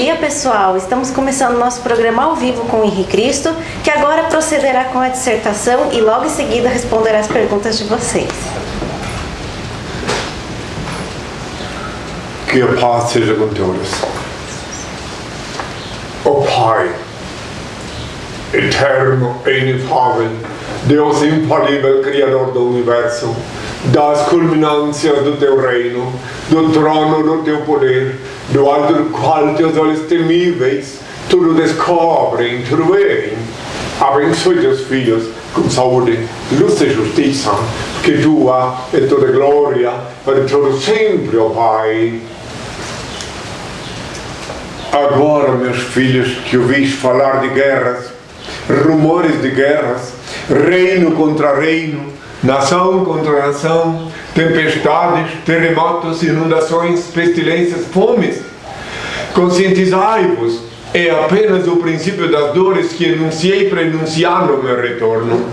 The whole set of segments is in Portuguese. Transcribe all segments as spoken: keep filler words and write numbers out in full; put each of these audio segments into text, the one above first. dia, pessoal! Estamos começando nosso programa ao vivo com o Henri Cristo, que agora procederá com a dissertação e logo em seguida responderá as perguntas de vocês. Que a paz seja com todos. Ó Pai, eterno e inefável, Deus infalível, Criador do Universo, das culminâncias do Teu reino, do trono do Teu poder, do alto do qual Teus olhos temíveis tudo descobrem, tudo veem. Abençoe Teus filhos com saúde, luz e justiça, porque Tua é toda glória para todo sempre, ó Pai. Agora, meus filhos, que ouvis falar de guerras, rumores de guerras, reino contra reino, nação contra nação, tempestades, terremotos, inundações, pestilências, fomes, conscientizai-vos, é apenas o princípio das dores que enunciei para enunciar no meu retorno.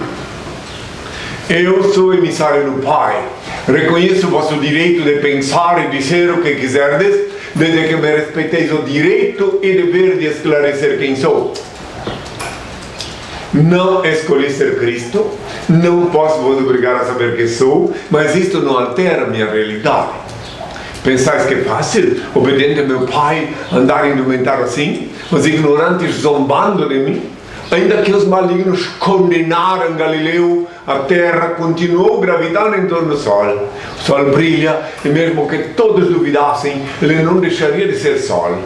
Eu sou emissário do Pai, reconheço o vosso direito de pensar e dizer o que quiserdes, desde que me respeiteis o direito e dever de esclarecer quem sou. Não escolhi ser Cristo, não posso vos obrigar a saber que sou, mas isto não altera a minha realidade. Pensais que é fácil, obediente ao meu Pai, andar indumentado assim, os ignorantes zombando de mim? Ainda que os malignos condenaram Galileu, a terra continuou gravitando em torno do sol. O sol brilha, e mesmo que todos duvidassem, ele não deixaria de ser sol.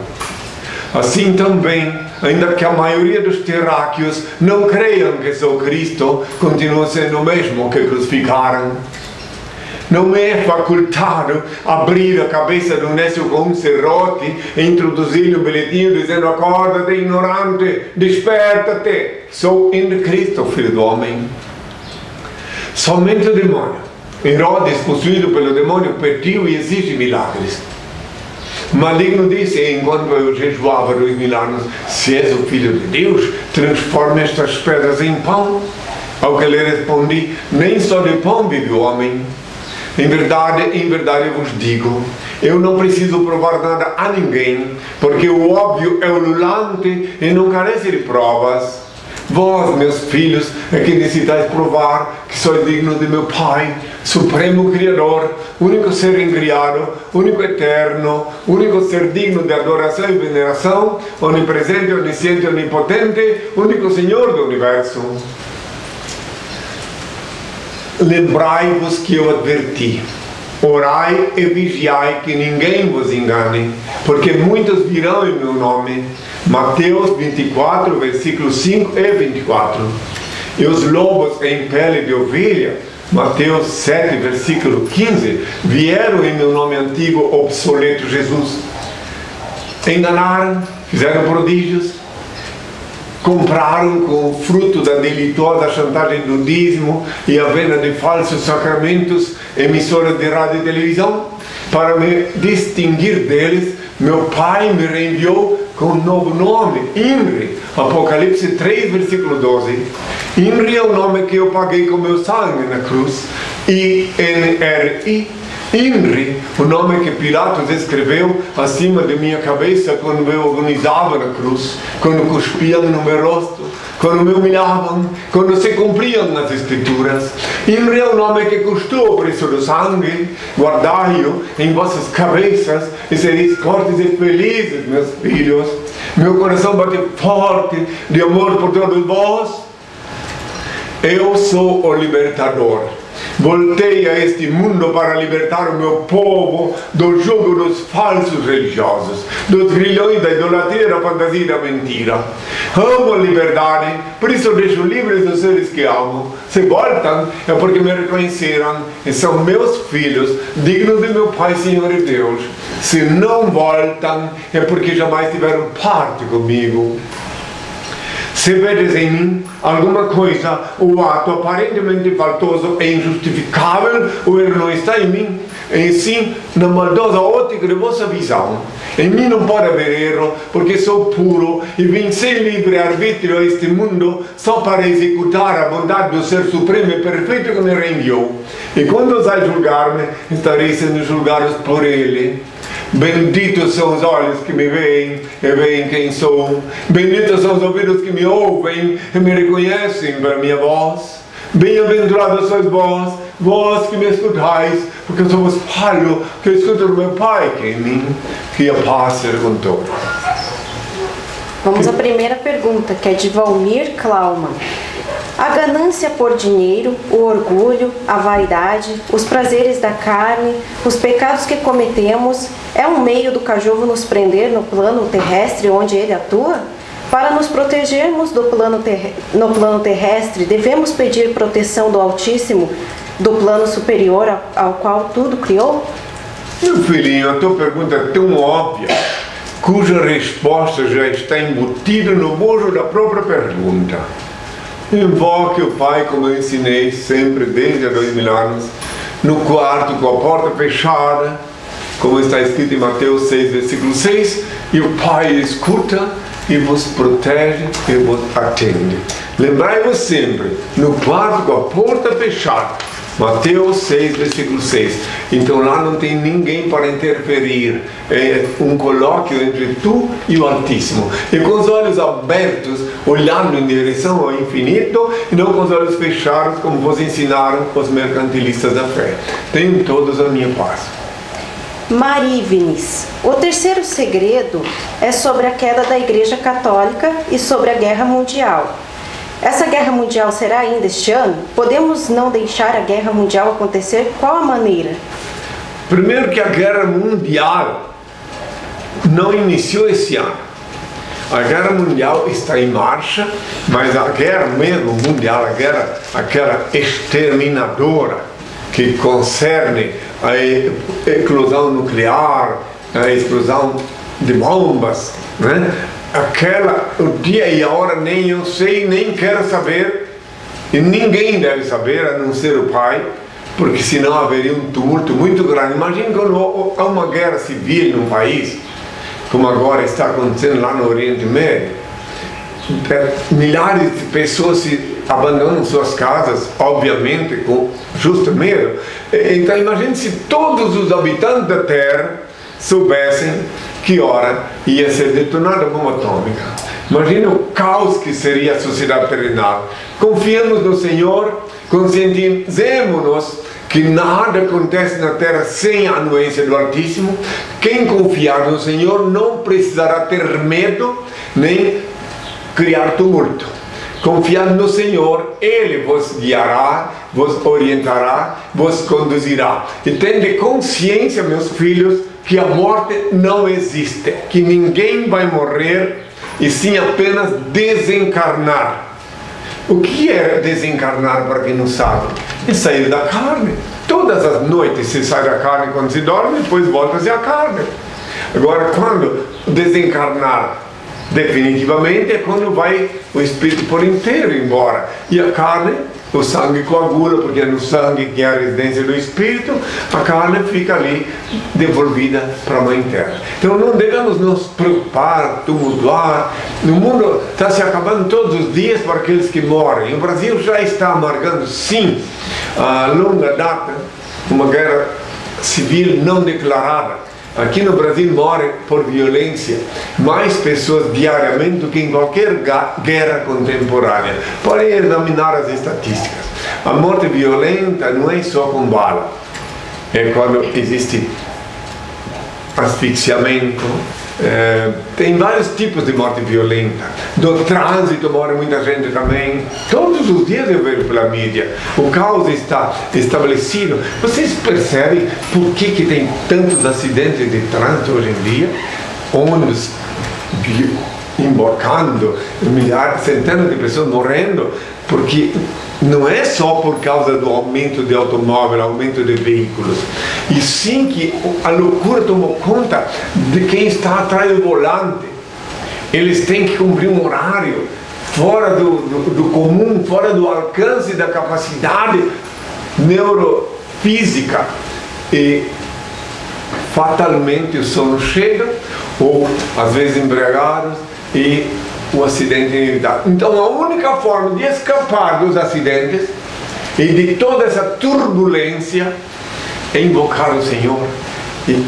Assim também, ainda que a maioria dos terráqueos não creiam que sou Cristo, continua sendo o mesmo que crucificaram. Não me é facultado abrir a cabeça do necio com um serrote e introduzir-lhe o bilhetinho dizendo: acorda-te, ignorante, desperta-te, sou em Cristo, filho do homem. Somente o demônio, Herodes, possuído pelo demônio, pediu e exige milagres. Maligno disse, enquanto eu jejuava dois mil anos: se és o Filho de Deus, transforma estas pedras em pão. Ao que lhe respondi: nem só de pão vive o homem. Em verdade, em verdade eu vos digo, eu não preciso provar nada a ninguém, porque o óbvio é ululante e não carece de provas. Vós, meus filhos, é que necessitais provar que sois dignos de meu Pai, Supremo Criador, único ser incriado, único eterno, único ser digno de adoração e veneração, onipresente, onisciente, onipotente, único Senhor do Universo. Lembrai-vos que eu adverti. Orai e vigiai que ninguém vos engane, porque muitos virão em meu nome. Mateus vinte e quatro, versículos cinco e vinte e quatro. E os lobos em pele de ovelha, Mateus sete, versículo quinze, vieram em meu nome antigo, obsoleto Jesus. Enganaram, fizeram prodígios, compraram com o fruto da delituosa chantagem do dízimo e a venda de falsos sacramentos, emissoras de rádio e televisão. Para me distinguir deles, meu Pai me reenviou com um novo nome, INRI, Apocalipse três, versículo doze. INRI é o nome que eu paguei com meu sangue na cruz, I N R I. INRI, o nome que Pilatos escreveu acima de minha cabeça quando eu agonizava na cruz, quando cuspiam no meu rosto, quando me humilhavam, quando se cumpriam nas escrituras. INRI é o nome que custou o preço do sangue, guardai-o em vossas cabeças e sereis fortes e felizes, meus filhos. Meu coração bateu forte de amor por todos vós. Eu sou o libertador. Voltei a este mundo para libertar o meu povo do jugo dos falsos religiosos, dos grilhões da idolatria, da fantasia e da mentira. Amo a liberdade, por isso deixo livres os seres que amo. Se voltam é porque me reconheceram e são meus filhos, dignos de meu Pai, Senhor e Deus. Se não voltam é porque jamais tiveram parte comigo. Se vedes em mim alguma coisa ou ato aparentemente faltoso e injustificável, ou ele não está em mim, e sim na maldosa ótica de vossa visão. Em mim não pode haver erro, porque sou puro e vim sem livre-arbítrio a este mundo só para executar a bondade do Ser Supremo e Perfeito que me reenviou. E quando ousais julgar-me, estareis sendo julgados por Ele. Benditos são os olhos que me veem e veem quem sou. Benditos são os ouvidos que me ouvem e me reconhecem pela minha voz. Bem-aventurados sois vós, vós que me escutais, porque eu sou o falho que escuta do meu Pai, que em mim, que a paz se levantou. Vamos à primeira pergunta, que é de Valmir Klaumann. A ganância por dinheiro, o orgulho, a vaidade, os prazeres da carne, os pecados que cometemos, é um meio do kajowo nos prender no plano terrestre onde ele atua? Para nos protegermos do plano ter... no plano terrestre, devemos pedir proteção do Altíssimo, do plano superior ao qual tudo criou? Meu filhinho, a tua pergunta é tão óbvia, cuja resposta já está embutida no bojo da própria pergunta. Invoque o Pai, como eu ensinei sempre desde há dois mil anos, no quarto com a porta fechada, como está escrito em Mateus seis, versículo seis, e o Pai escuta e vos protege e vos atende. Lembrai-vos sempre, no quarto com a porta fechada, Mateus seis, versículo seis. Então lá não tem ninguém para interferir, é um colóquio entre tu e o Altíssimo. E com os olhos abertos, olhando em direção ao infinito, e não com os olhos fechados, como vos ensinaram os mercantilistas da fé. Tenham todos a minha paz. Marivines. O terceiro segredo é sobre a queda da Igreja Católica e sobre a Guerra Mundial. Essa guerra mundial será ainda este ano? Podemos não deixar a guerra mundial acontecer? Qual a maneira? Primeiro que a guerra mundial não iniciou esse ano. A guerra mundial está em marcha, mas a guerra mesmo mundial, a guerra, aquela exterminadora que concerne a eclosão nuclear, a explosão de bombas, né? Aquela, o dia e a hora nem eu sei, nem quero saber, e ninguém deve saber a não ser o Pai, porque senão haveria um tumulto muito grande. Imagina quando há uma guerra civil num país, como agora está acontecendo lá no Oriente Médio. Milhares de pessoas se abandonam suas casas, obviamente, com justo medo. Então imagine se todos os habitantes da Terra soubessem que hora ia ser detonada a bomba atômica. Imagina o caos que seria a sociedade terrenal. Confiemos no Senhor, conscientizemos-nos que nada acontece na Terra sem a anuência do Altíssimo. Quem confiar no Senhor não precisará ter medo nem criar tumulto. Confiando no Senhor, Ele vos guiará, vos orientará, vos conduzirá. E tende consciência, meus filhos, que a morte não existe, que ninguém vai morrer, e sim apenas desencarnar. O que é desencarnar, para quem não sabe? É sair da carne. Todas as noites se sai da carne quando se dorme, depois volta-se à carne. Agora, quando desencarnar definitivamente, é quando vai o espírito por inteiro embora. E a carne, o sangue coagula, porque é no sangue que é a residência do espírito, a carne fica ali devolvida para a Mãe Terra. Então não devemos nos preocupar, tumultuar. No mundo está se acabando todos os dias para aqueles que morrem. O Brasil já está amargando, sim, a longa data, uma guerra civil não declarada. Aqui no Brasil morrem por violência mais pessoas diariamente do que em qualquer guerra contemporânea. Podem examinar as estatísticas. A morte violenta não é só com bala. É quando existe asfixiamento. É, tem vários tipos de morte violenta. Do trânsito morre muita gente também. Todos os dias eu vejo pela mídia. O caos está estabelecido. Vocês percebem por que, que tem tantos acidentes de trânsito hoje em dia? Ônibus embarcando, milhares, centenas de pessoas morrendo, porque não é só por causa do aumento de automóvel, aumento de veículos, e sim que a loucura tomou conta de quem está atrás do volante. Eles têm que cumprir um horário fora do, do, do comum, fora do alcance da capacidade neurofísica, e fatalmente o sono chega, ou às vezes embriagados, e o acidente é inevitável. Então a única forma de escapar dos acidentes e de toda essa turbulência é invocar o Senhor e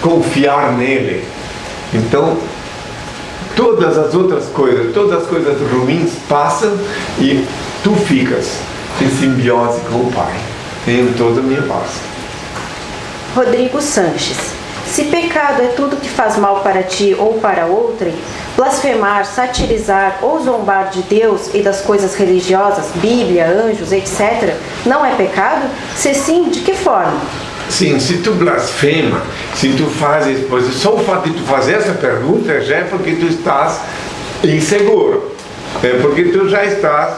confiar nele. Então, todas as outras coisas, todas as coisas ruins passam e tu ficas em simbiose com o Pai. Tenho toda a minha paz. Rodrigo Sanches. Se pecado é tudo que faz mal para ti ou para outrem, blasfemar, satirizar ou zombar de Deus e das coisas religiosas, Bíblia, anjos, etcétera, não é pecado? Se sim, de que forma? Sim, se tu blasfema, se tu fazes... Só o fato de tu fazer essa pergunta já é porque tu estás inseguro. É porque tu já estás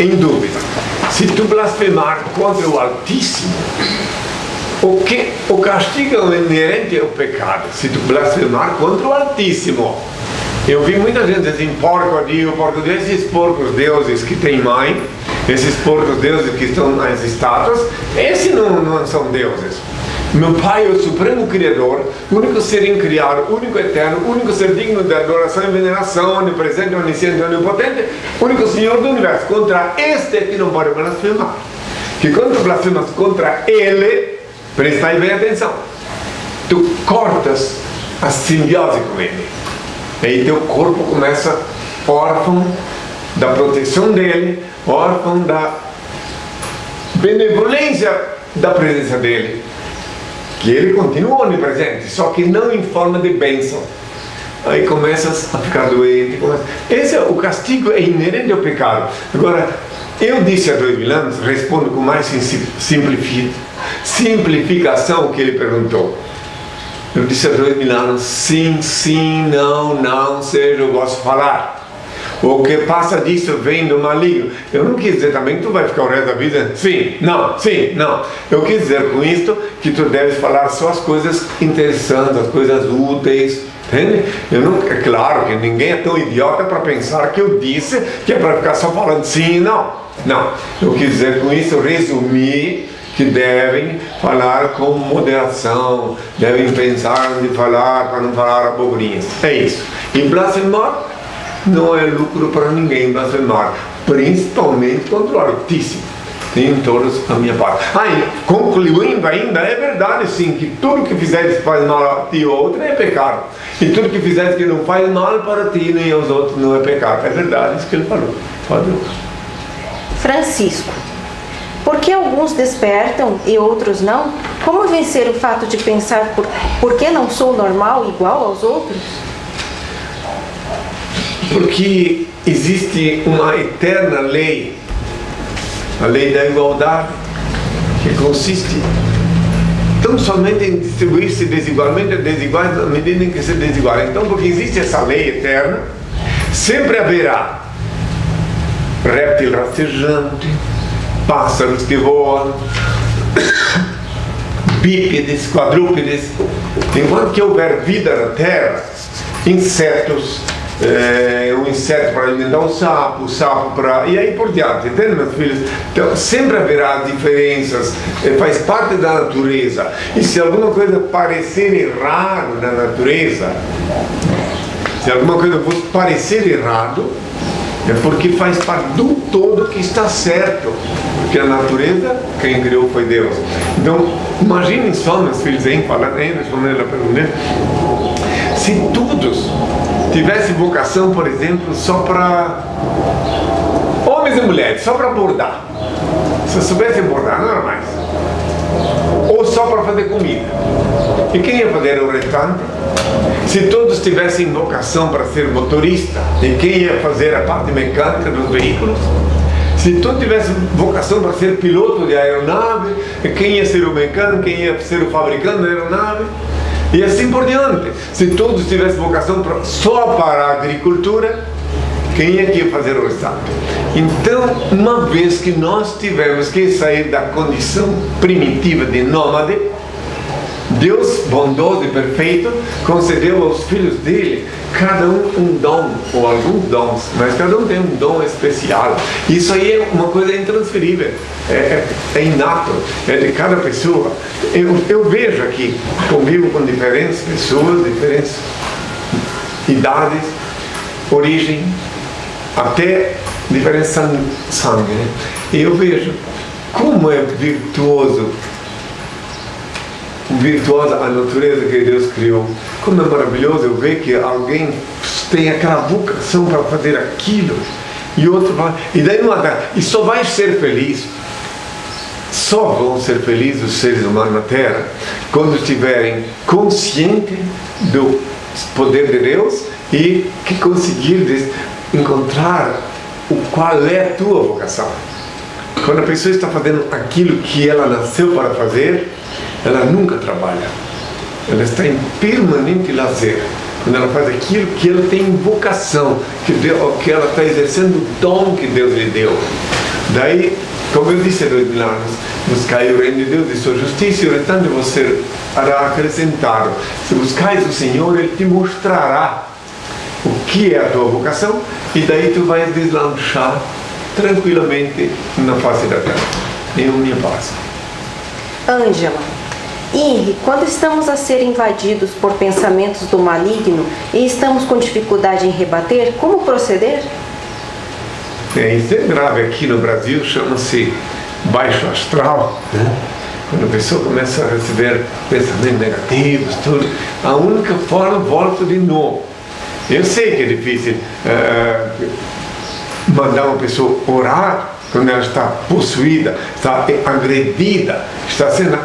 em dúvida. Se tu blasfemar contra o Altíssimo... O, que, o castigo inerente é o pecado, se tu blasfemar contra o Altíssimo. Eu vi muita gente dizendo, porco ali, porco ali, esses porcos deuses que tem mãe, esses porcos deuses que estão nas estátuas, esses não, não são deuses. Meu Pai é o Supremo Criador, único ser incriado, único eterno, único ser digno de adoração e veneração, onipresente, onisciente, onipotente, único Senhor do Universo. Contra este que não pode blasfemar. Que quando blasfemas contra ele... Prestai bem atenção. Tu cortas a simbiose com ele. Aí teu corpo começa órfão da proteção dele, órfão da benevolência da presença dele. Que ele continua onipresente, só que não em forma de bênção. Aí começas a ficar doente. Começa... Esse é o castigo, é inerente ao pecado. Agora, eu disse há dois mil anos, respondo com mais simplificação. Simplificação que ele perguntou. Eu disse a dois mil anos, sim, sim, não, não, seja o vosso falar. O que passa disso vem do maligno. Eu não quis dizer também que tu vai ficar o resto da vida sim, não, sim, não. Eu quis dizer com isto que tu deves falar só as coisas interessantes, as coisas úteis. Entende? Eu não, é claro que ninguém é tão idiota para pensar que eu disse que é para ficar só falando sim e não. Não, eu quis dizer com isso, resumir que devem falar com moderação, devem pensar de falar para não falar abobrinhas. É isso. E blasfemar não é lucro para ninguém, blasfemar, principalmente contra o Altíssimo. Tenham todos a minha parte. Ah, e concluindo ainda, é verdade sim que tudo que fizeres que faz mal a ti ou outro é pecado. E tudo que fizeres que não faz mal para ti nem aos outros não é pecado. É verdade isso que ele falou. Falou. Francisco. Por que alguns despertam e outros não? Como vencer o fato de pensar por, por que não sou normal, igual aos outros? Porque existe uma eterna lei, a lei da igualdade, que consiste tão somente em distribuir-se desigualmente a desiguais na medida em que se desigual. Então, porque existe essa lei eterna, sempre haverá réptil rastejante, pássaros que voam, bípedes, quadrúpedes. Enquanto que houver vida na Terra, insetos, é, um inseto para alimentar um sapo, o sapo para... e aí por diante, entende, meus filhos? Então sempre haverá diferenças, faz parte da natureza. E se alguma coisa parecer errado na natureza, se alguma coisa fosse parecer errado, é porque faz parte do todo que está certo. Porque a natureza, quem criou foi Deus. Então, imaginem só, meus filhos, hein, falando, hein, respondendo a pergunta. Se todos tivessem vocação, por exemplo, só para homens e mulheres, só para bordar. Se soubessem bordar, não era mais. Ou só para fazer comida. E quem ia fazer o restante? Se todos tivessem vocação para ser motorista, e quem ia fazer a parte mecânica dos veículos? Se todos tivessem vocação para ser piloto de aeronave, e quem ia ser o mecânico, quem ia ser o fabricante da aeronave? E assim por diante. Se todos tivessem vocação pra, só para a agricultura, quem é que ia fazer o restante? Então, uma vez que nós tivemos que sair da condição primitiva de nômade, Deus, bondoso e perfeito, concedeu aos filhos dele, cada um um dom, ou alguns dons, mas cada um tem um dom especial. Isso aí é uma coisa intransferível, é, é, é inato, é de cada pessoa. Eu, eu vejo aqui, convivo com diferentes pessoas, diferentes idades, origem, até diferença de sangue, né? E eu vejo como é virtuoso virtuosa a natureza que Deus criou. Como é maravilhoso eu ver que alguém tem aquela vocação para fazer aquilo e outro vai, e daí não há, e só vai ser feliz, só vão ser felizes os seres humanos na Terra quando estiverem conscientes do poder de Deus e que conseguir encontrar o qual é a tua vocação. Quando a pessoa está fazendo aquilo que ela nasceu para fazer, ela nunca trabalha. Ela está em permanente lazer. Quando ela faz aquilo que ela tem vocação, que, Deus, que ela está exercendo o dom que Deus lhe deu. Daí, como eu disse, dois mil anos, buscai o reino de Deus e sua justiça, e o restante você será acrescentado. Se buscais o Senhor, Ele te mostrará o que é a tua vocação, e daí tu vais deslanchar tranquilamente na face da terra. Eu me passo. Ângela, Henri, quando estamos a ser invadidos por pensamentos do maligno e estamos com dificuldade em rebater, como proceder? É, isso é grave. Aqui no Brasil chama-se baixo astral, né? Quando a pessoa começa a receber pensamentos negativos, tudo, a única forma, volta de novo. Eu sei que é difícil uh, mandar uma pessoa orar quando ela está possuída, está agredida, está sendo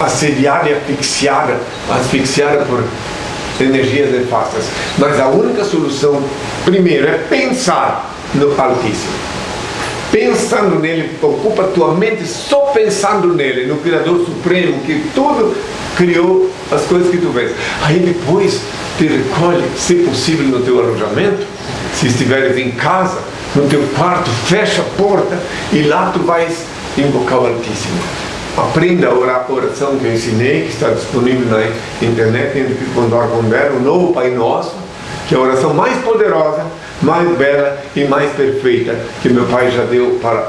assediada e asfixiada, asfixiada por energias nefastas. Mas a única solução, primeiro, é pensar no Altíssimo. Pensando nele, ocupa a tua mente só pensando nele, no Criador Supremo, que tudo criou, as coisas que tu vês. Aí depois te recolhe, se possível, no teu alojamento, se estiveres em casa, no teu quarto, fecha a porta e lá tu vais invocar o Altíssimo. Aprenda a orar a oração que eu ensinei, que está disponível na internet, o novo Pai Nosso, que é a oração mais poderosa, mais bela e mais perfeita que meu Pai já deu para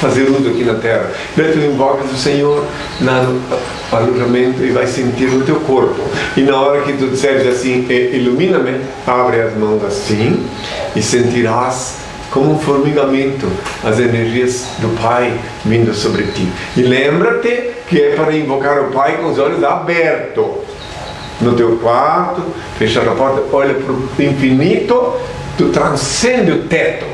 fazer tudo aqui na Terra. Daí tu invocas o Senhor no alojamento e vai sentir no teu corpo. E na hora que tu disseres assim, ilumina-me, abre as mãos assim e sentirás como um formigamento as energias do Pai vindo sobre ti. E lembra-te que é para invocar o Pai com os olhos abertos. No teu quarto, fechar a porta, olha para o infinito, tu transcende o teto.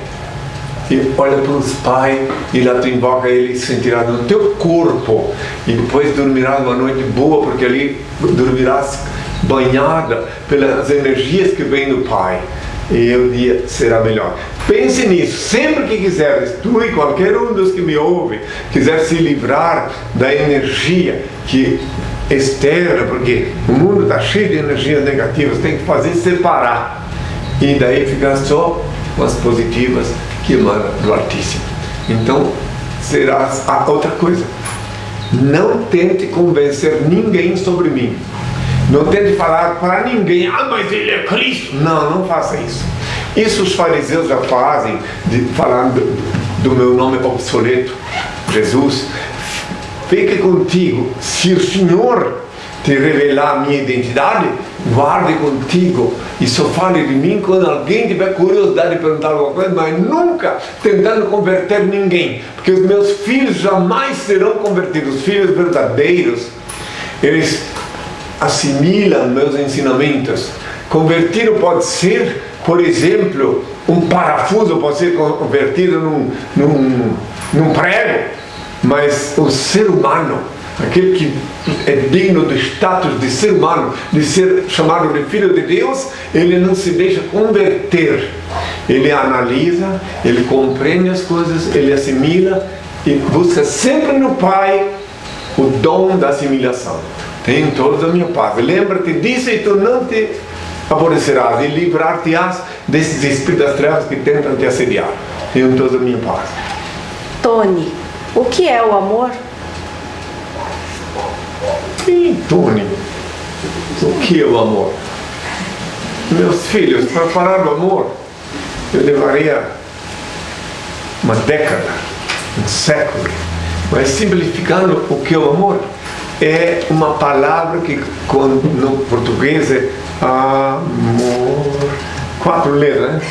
E olha para os pais e lá tu invoca ele e sentirá no teu corpo. E depois dormirás uma noite boa, porque ali dormirás banhada pelas energias que vêm do Pai. E o dia será melhor. Pense nisso. Sempre que quiseres, tu e qualquer um dos que me ouve, quiser se livrar da energia que externa, porque o mundo está cheio de energias negativas, tem que fazer separar. E daí ficar só com as positivas que emana do Altíssimo. Então, será a outra coisa. Não tente convencer ninguém sobre mim. Não tente falar para ninguém, ah, mas ele é Cristo. Não, não faça isso. Isso os fariseus já fazem, de, falando do meu nome obsoleto, Jesus. Fique contigo. Se o Senhor te revelar a minha identidade, guarde contigo e só fale de mim quando alguém tiver curiosidade de perguntar alguma coisa, mas nunca tentando converter ninguém, porque os meus filhos jamais serão convertidos. Os filhos verdadeiros, eles assimilam meus ensinamentos. Convertido pode ser, por exemplo, um parafuso pode ser convertido num, num, num prego, mas o ser humano, aquele que é digno do status de ser humano, de ser chamado de filho de Deus, ele não se deixa converter. Ele analisa, ele compreende as coisas, ele assimila e busca sempre no Pai o dom da assimilação. Tem toda a minha paz. Lembra-te disso e tu não te aborrecerás e livrar-te-ás desses espíritos das trevas que tentam te assediar. Tem toda a minha paz. Tony, o que é o amor? Sim, Tony, o que é o amor? Meus filhos, para falar do amor, eu levaria uma década, um século. Mas simplificando, o que é o amor? É uma palavra que no português é amor. Quatro letras,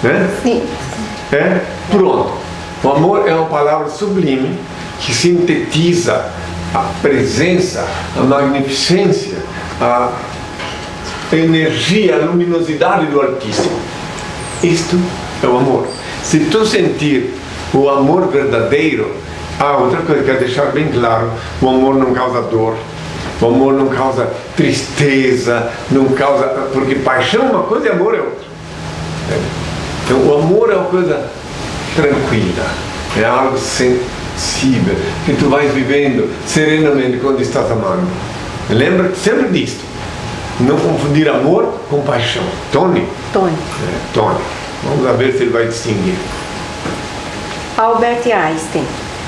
né? Sim. É? Pronto. O amor é uma palavra sublime que sintetiza a presença, a magnificência, a energia, a luminosidade do Altíssimo. Isto é o amor. Se tu sentir o amor verdadeiro, ah, outra coisa que eu quero deixar bem claro, o amor não causa dor, o amor não causa tristeza, não causa... Porque paixão é uma coisa e amor é outra. Então o amor é uma coisa tranquila, é algo sensível, que tu vais vivendo serenamente quando estás amando. Lembra sempre disto, não confundir amor com paixão. Tony? Tony. É, Tony. Vamos ver se ele vai distinguir. Albert Einstein.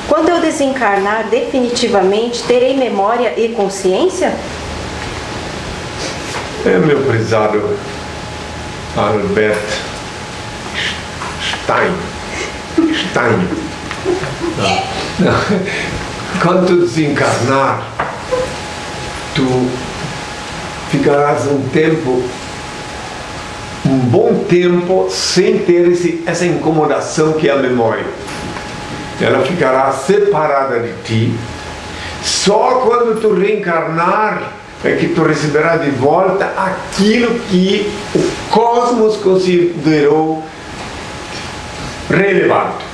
Quando eu desencarnar definitivamente, terei memória e consciência? É, meu prezado Albert Stein. Stein. Quando tu desencarnar, tu ficarás um tempo, um bom tempo, sem ter esse, essa incomodação que é a memória. Ela ficará separada de ti. Só quando tu reencarnar é que tu receberá de volta aquilo que o cosmos considerou relevante.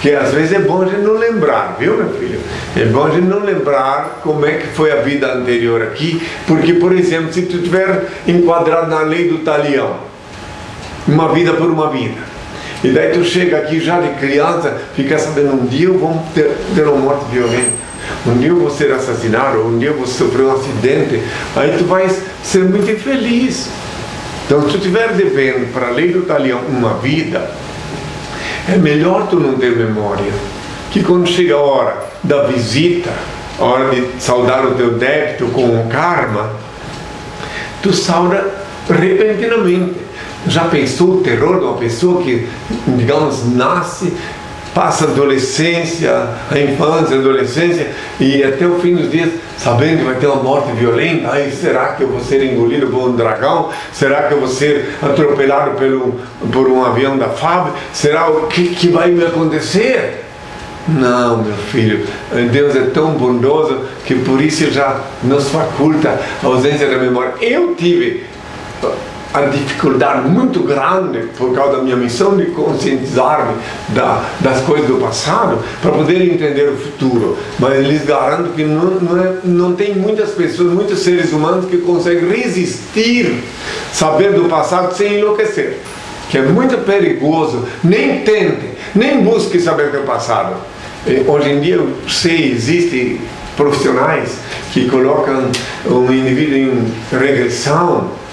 Que às vezes é bom a gente não lembrar, viu, meu filho? É bom a gente não lembrar como é que foi a vida anterior aqui, porque, por exemplo, se tu estiver enquadrado na lei do talião, uma vida por uma vida, e daí tu chega aqui já de criança, fica sabendo, um dia eu vou ter, ter uma morte violenta, um dia eu vou ser assassinado, um dia eu vou sofrer um acidente, aí tu vais ser muito infeliz. Então se tu estiver devendo para a lei do talião uma vida, é melhor tu não ter memória, que quando chega a hora da visita, a hora de saldar o teu débito com o karma, tu salda repentinamente. Já pensou o terror de uma pessoa que, digamos, nasce, passa a adolescência, a infância, a adolescência, e até o fim dos dias, sabendo que vai ter uma morte violenta, aí será que eu vou ser engolido por um dragão? Será que eu vou ser atropelado pelo, por um avião da F A B? Será o que, que vai me acontecer? Não, meu filho, Deus é tão bondoso que por isso já nos faculta a ausência da memória. Eu tive a dificuldade muito grande por causa da minha missão de conscientizar-me da, das coisas do passado para poder entender o futuro, mas lhes garanto que não, não, é, não tem muitas pessoas, muitos seres humanos que conseguem resistir saber do passado sem enlouquecer, que é muito perigoso. Nem tente, nem busque saber do passado. Hoje em dia eu sei, existem profissionais que colocam um indivíduo em regressão,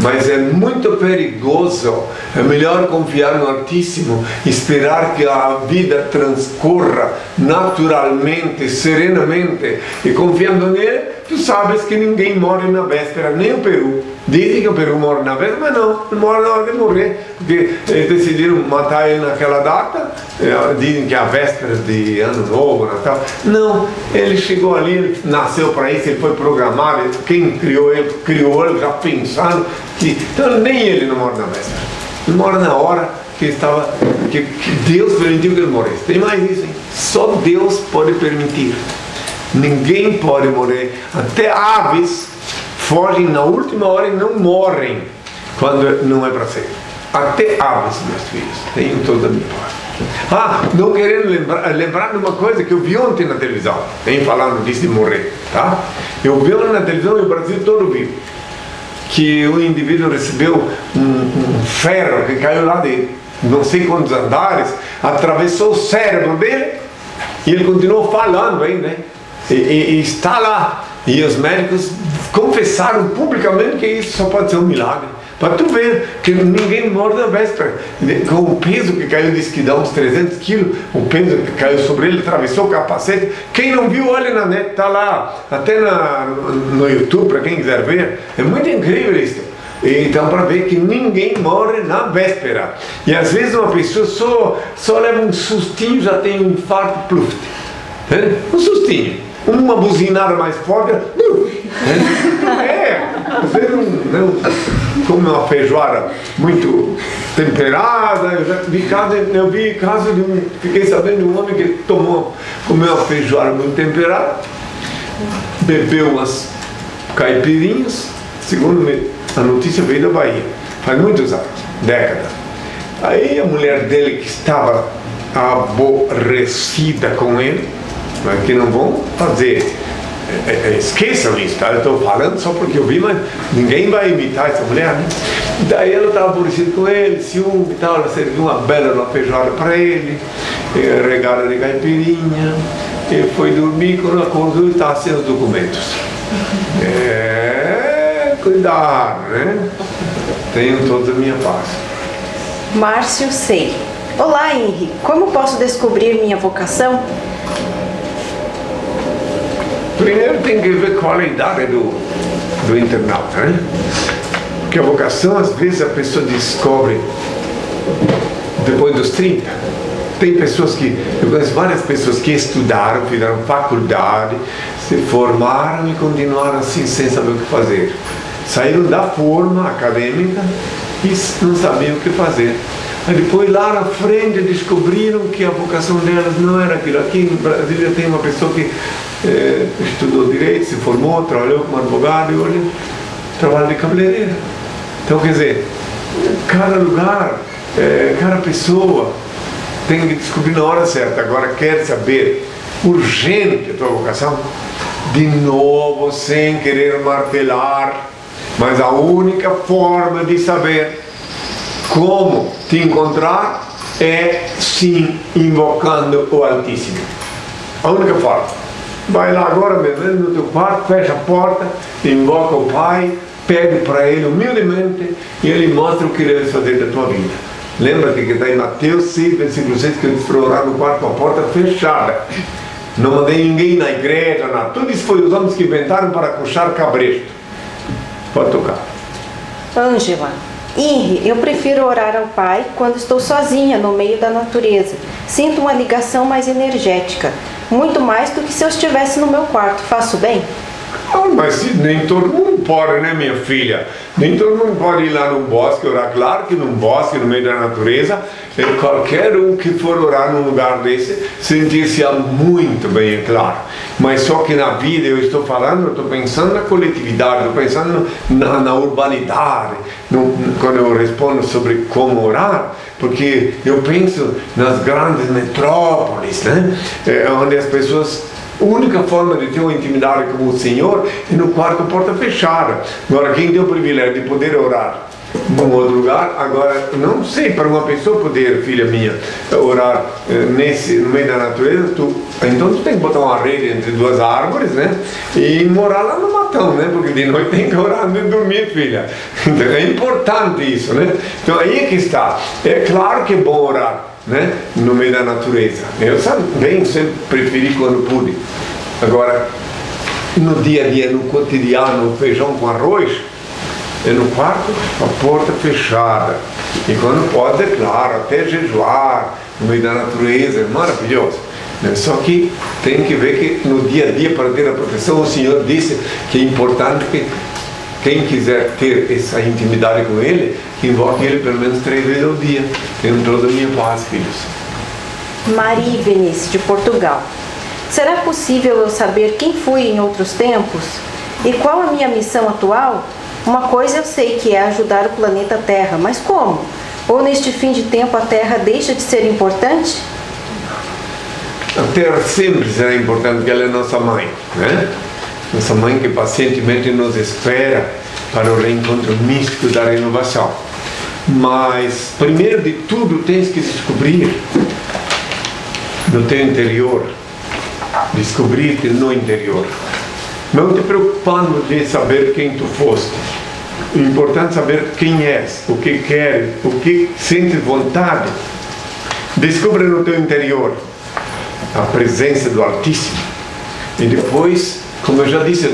mas é muito perigoso. É melhor confiar no Altíssimo, esperar que a vida transcorra naturalmente, serenamente. E confiando nele, tu sabes que ninguém morre na véspera, nem o Peru. Dizem que o Peru morre na véspera, mas não, ele morre na hora de morrer, porque eles decidiram matar ele naquela data. Dizem que é a véspera de Ano Novo, Natal. Não, ele chegou ali, ele nasceu para isso, ele foi programado, quem criou ele, criou ele já pensando que... Então nem ele não morre na véspera, ele morre na hora que estava, que, que Deus permitiu que ele morresse. Tem mais isso, hein? Só Deus pode permitir. Ninguém pode morrer. Até aves fogem na última hora e não morrem quando não é para ser. Até aves, meus filhos, tenho toda a minha parte. Ah, não querendo lembrar, lembrar de uma coisa que eu vi ontem na televisão, nem falando disso de morrer, tá? Eu vi ontem na televisão, e o Brasil todo viu, que o indivíduo recebeu um, um ferro que caiu lá de não sei quantos andares, atravessou o cérebro dele e ele continuou falando ainda, né? E, e, e está lá, e os médicos confessaram publicamente que isso só pode ser um milagre. Para tu ver que ninguém morre na véspera. Com o peso que caiu, disse que dá uns trezentos quilos, o peso que caiu sobre ele, atravessou o capacete. Quem não viu, olha na net, está lá, até na, no YouTube, para quem quiser ver. É muito incrível isso. Então, para ver que ninguém morre na véspera. E às vezes uma pessoa só, só leva um sustinho, já tem um infarto, pluf. Um sustinho. Uma buzinada mais forte, é, você não, não come uma feijoada muito temperada. Eu já vi caso, eu vi caso de um, fiquei sabendo de um homem que tomou, comeu uma feijoada muito temperada bebeu as caipirinhas, segundo a notícia veio da Bahia, faz muitos anos, décadas. Aí a mulher dele, que estava aborrecida com ele, mas que não vão fazer, esqueçam isso, tá? Eu estou falando só porque eu vi, mas ninguém vai imitar essa mulher, né? Daí ela estava aborrecida com ele, ciúme e tal, ela serviu uma bela lapejada para ele, regada de caipirinha, e foi dormir. Quando acordou, estava sem os documentos. É, cuidado, né? Tenho toda a minha paz. Márcio C. Olá, Henri, como posso descobrir minha vocação? Primeiro tem que ver qual é a idade do, do internauta, né? Porque a vocação, às vezes, a pessoa descobre depois dos trinta. Tem pessoas que, eu conheço várias pessoas que estudaram, fizeram faculdade, se formaram e continuaram assim, sem saber o que fazer. Saíram da forma acadêmica e não sabiam o que fazer. Aí depois lá na frente descobriram que a vocação delas não era aquilo. Aqui no Brasil já tem uma pessoa que é, estudou direito, se formou, trabalhou como advogado e hoje trabalha de cabeleireiro. Então, quer dizer, cada lugar, é, cada pessoa tem que descobrir na hora certa. Agora, quer saber urgente a tua vocação? De novo, sem querer martelar, mas a única forma de saber como te encontrar é, sim, invocando o Altíssimo. A única forma. Vai lá agora mesmo, no teu quarto, fecha a porta, invoca o Pai, pede para Ele humildemente e Ele mostra o que deve fazer da tua vida. Lembra-te que está em Mateus seis, versículo seis, que eu disse para orar no quarto com a porta fechada. Não mandei ninguém na igreja, nada. Tudo isso foi os homens que inventaram para coxar cabresto. Pode tocar. Ângela. Henri, eu prefiro orar ao Pai quando estou sozinha no meio da natureza. Sinto uma ligação mais energética, muito mais do que se eu estivesse no meu quarto. Faço bem? Ah, mas nem todo mundo pode, né, minha filha? Nem todo mundo pode ir lá no bosque orar. Claro que num bosque, no meio da natureza, qualquer um que for orar num lugar desse sentir-se muito bem, é claro. Mas só que na vida, eu estou falando, eu estou pensando na coletividade, estou pensando na, na urbanidade, no, quando eu respondo sobre como orar, porque eu penso nas grandes metrópoles, né? É, onde as pessoas, a única forma de ter uma intimidade com o Senhor é no quarto, porta fechada. Agora, quem tem o privilégio de poder orar num outro lugar, agora, não sei, para uma pessoa poder, filha minha, orar nesse, no meio da natureza, tu, então tu tem que botar uma rede entre duas árvores, né? E morar lá no matão, né? Porque de noite tem que orar antes de dormir, filha. Então, é importante isso, né? Então aí é que está. É claro que é bom orar, né? No meio da natureza. Eu, sabe, bem, sempre preferi quando pude. Agora, no dia a dia, no cotidiano, feijão com arroz, é no quarto, a porta fechada. E quando pode, é claro, até jejuar no meio da natureza, é maravilhoso. Só que tem que ver que no dia a dia, para ter a proteção, o Senhor disse que é importante que quem quiser ter essa intimidade com Ele, invoque Ele pelo menos três vezes ao dia. Tenho toda a minha paz, filhos. Maria Ivenice, de Portugal. Será possível eu saber quem fui em outros tempos? E qual a minha missão atual? Uma coisa eu sei que é ajudar o planeta Terra, mas como? Ou neste fim de tempo a Terra deixa de ser importante? A Terra sempre será importante, porque ela é nossa mãe, né? Nossa mãe que pacientemente nos espera para o reencontro místico da renovação. Mas, primeiro de tudo, tens que descobrir no teu interior, descobrir-te no interior. Não te preocupando de saber quem tu foste. É importante saber quem és, o que queres, o que sentes vontade. Descubra no teu interior a presença do Altíssimo. E depois, como eu já disse,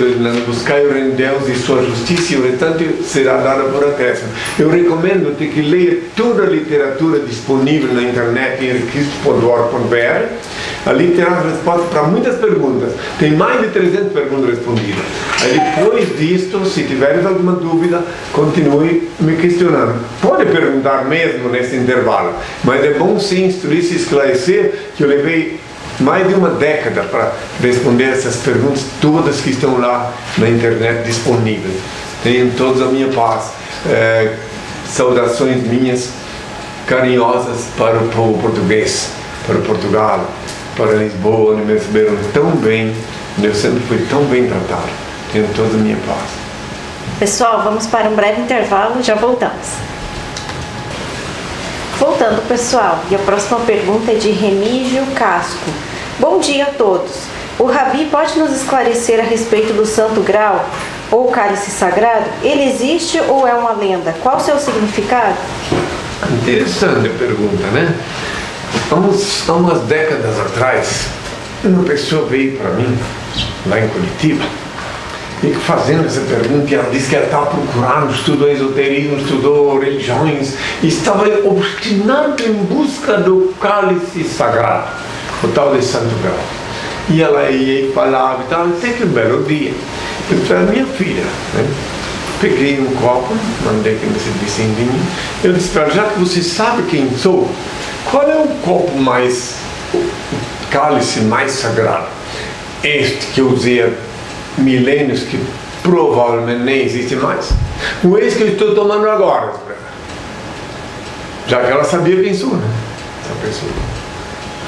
buscai o reino de Deus e sua justiça, e o restante será dado por acréscimo. Eu recomendo-te que leia toda a literatura disponível na internet, inri cristo ponto org ponto br. Ali terás resposta para muitas perguntas. Tem mais de trezentas perguntas respondidas. Aí depois disto, se tiveres alguma dúvida, continue me questionando. Pode perguntar mesmo nesse intervalo, mas é bom sim instruir, se esclarecer, que eu levei mais de uma década para responder essas perguntas todas que estão lá na internet disponíveis. Tenham todos a minha paz, é, saudações minhas carinhosas para o povo português, para Portugal, para Lisboa, onde me receberam tão bem, eu sempre fui tão bem tratado. Tenham toda a minha paz. Pessoal, vamos para um breve intervalo, já voltamos. Voltando, pessoal, e a próxima pergunta é de Remígio Casco. Bom dia a todos. O Rabi pode nos esclarecer a respeito do Santo Graal, ou cálice sagrado? Ele existe ou é uma lenda? Qual o seu significado? Interessante a pergunta, né? Há umas, há umas décadas atrás, uma pessoa veio para mim, lá em Curitiba, e fazendo essa pergunta, ela disse que ela estava procurando, estudou esoterismo, estudou religiões, e estava obstinada em busca do cálice sagrado, o tal de Santo Graal. E ela ia e falava e tal, até que um belo dia, eu disse, minha filha, né? Peguei um copo, mandei que me servisse em vinho, eu disse para ela, já que você sabe quem sou, qual é o copo mais, o cálice mais sagrado? Este que eu usei milênios, que provavelmente nem existe mais. O ex que eu estou tomando agora, já que ela sabia quem sou, né? Essa pessoa.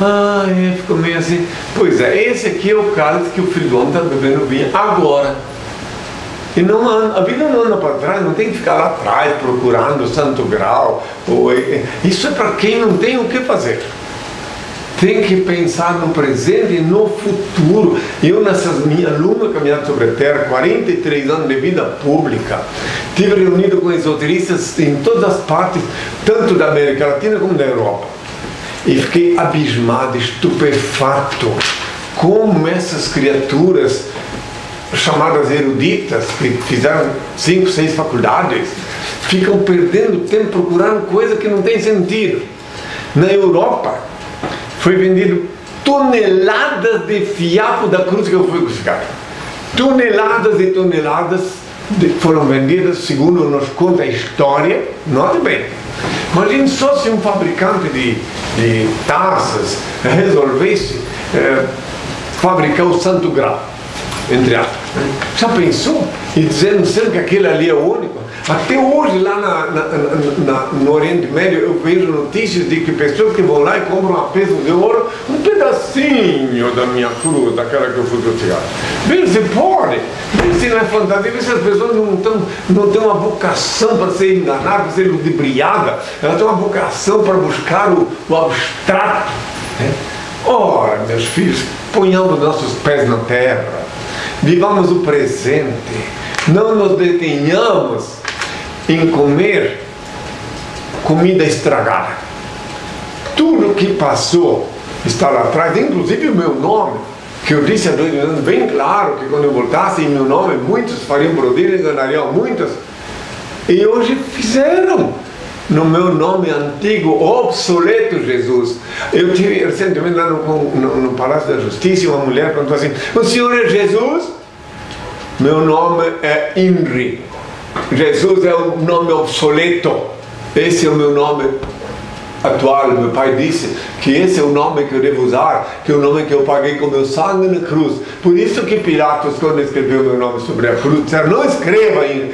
Ah, é, ficou meio assim. Pois é, esse aqui é o cálice que o filho do homem está bebendo vinho agora. E não anda, a vida não anda para trás, não tem que ficar lá atrás procurando o Santo Graal. Ou, isso é para quem não tem o que fazer. Tem que pensar no presente e no futuro. Eu, nessa minha longa caminhada sobre a Terra, quarenta e três anos de vida pública, estive reunido com esoteristas em todas as partes, tanto da América Latina como da Europa. E fiquei abismado, estupefato, como essas criaturas chamadas eruditas, que fizeram cinco, seis faculdades, ficam perdendo tempo procurando coisa que não tem sentido. Na Europa, foi vendido toneladas de fiapo da cruz que eu fui crucificado. Toneladas e toneladas de, foram vendidas, segundo nos conta a história. Note bem. Imagine só se um fabricante de, de taças resolvesse é, fabricar o Santo Graal, entre aspas. Já pensou? E dizendo sempre que aquele ali é o único. Até hoje, lá na, na, na, na, no Oriente Médio, eu vejo notícias de que pessoas que vão lá e compram uma peça de ouro, um pedacinho da minha cruz, daquela que eu fui crucificado. Veja se pode, veja se não é fantasia, veja se as pessoas não, tão, não têm uma vocação para ser enganadas, para ser ludibriadas, elas têm uma vocação para buscar o, o abstrato. Né? Ora, meus filhos, ponhamos nossos pés na terra, vivamos o presente, não nos detenhamos em comer comida estragada. Tudo que passou está lá atrás, inclusive o meu nome, que eu disse há dois anos bem claro que quando eu voltasse em meu nome muitos fariam prodígios, enganariam muitos, e hoje fizeram no meu nome antigo, obsoleto, Jesus. Eu tive recentemente lá no, no, no Palácio da Justiça, uma mulher perguntou assim, o senhor é Jesus? Meu nome é INRI. Jesus é um nome obsoleto. Esse é o meu nome atual. Meu pai disse que esse é o nome que eu devo usar, que é o nome que eu paguei com meu sangue na cruz. Por isso que Pilatos, quando escreveu meu nome sobre a cruz, disseram, não escreva ainda.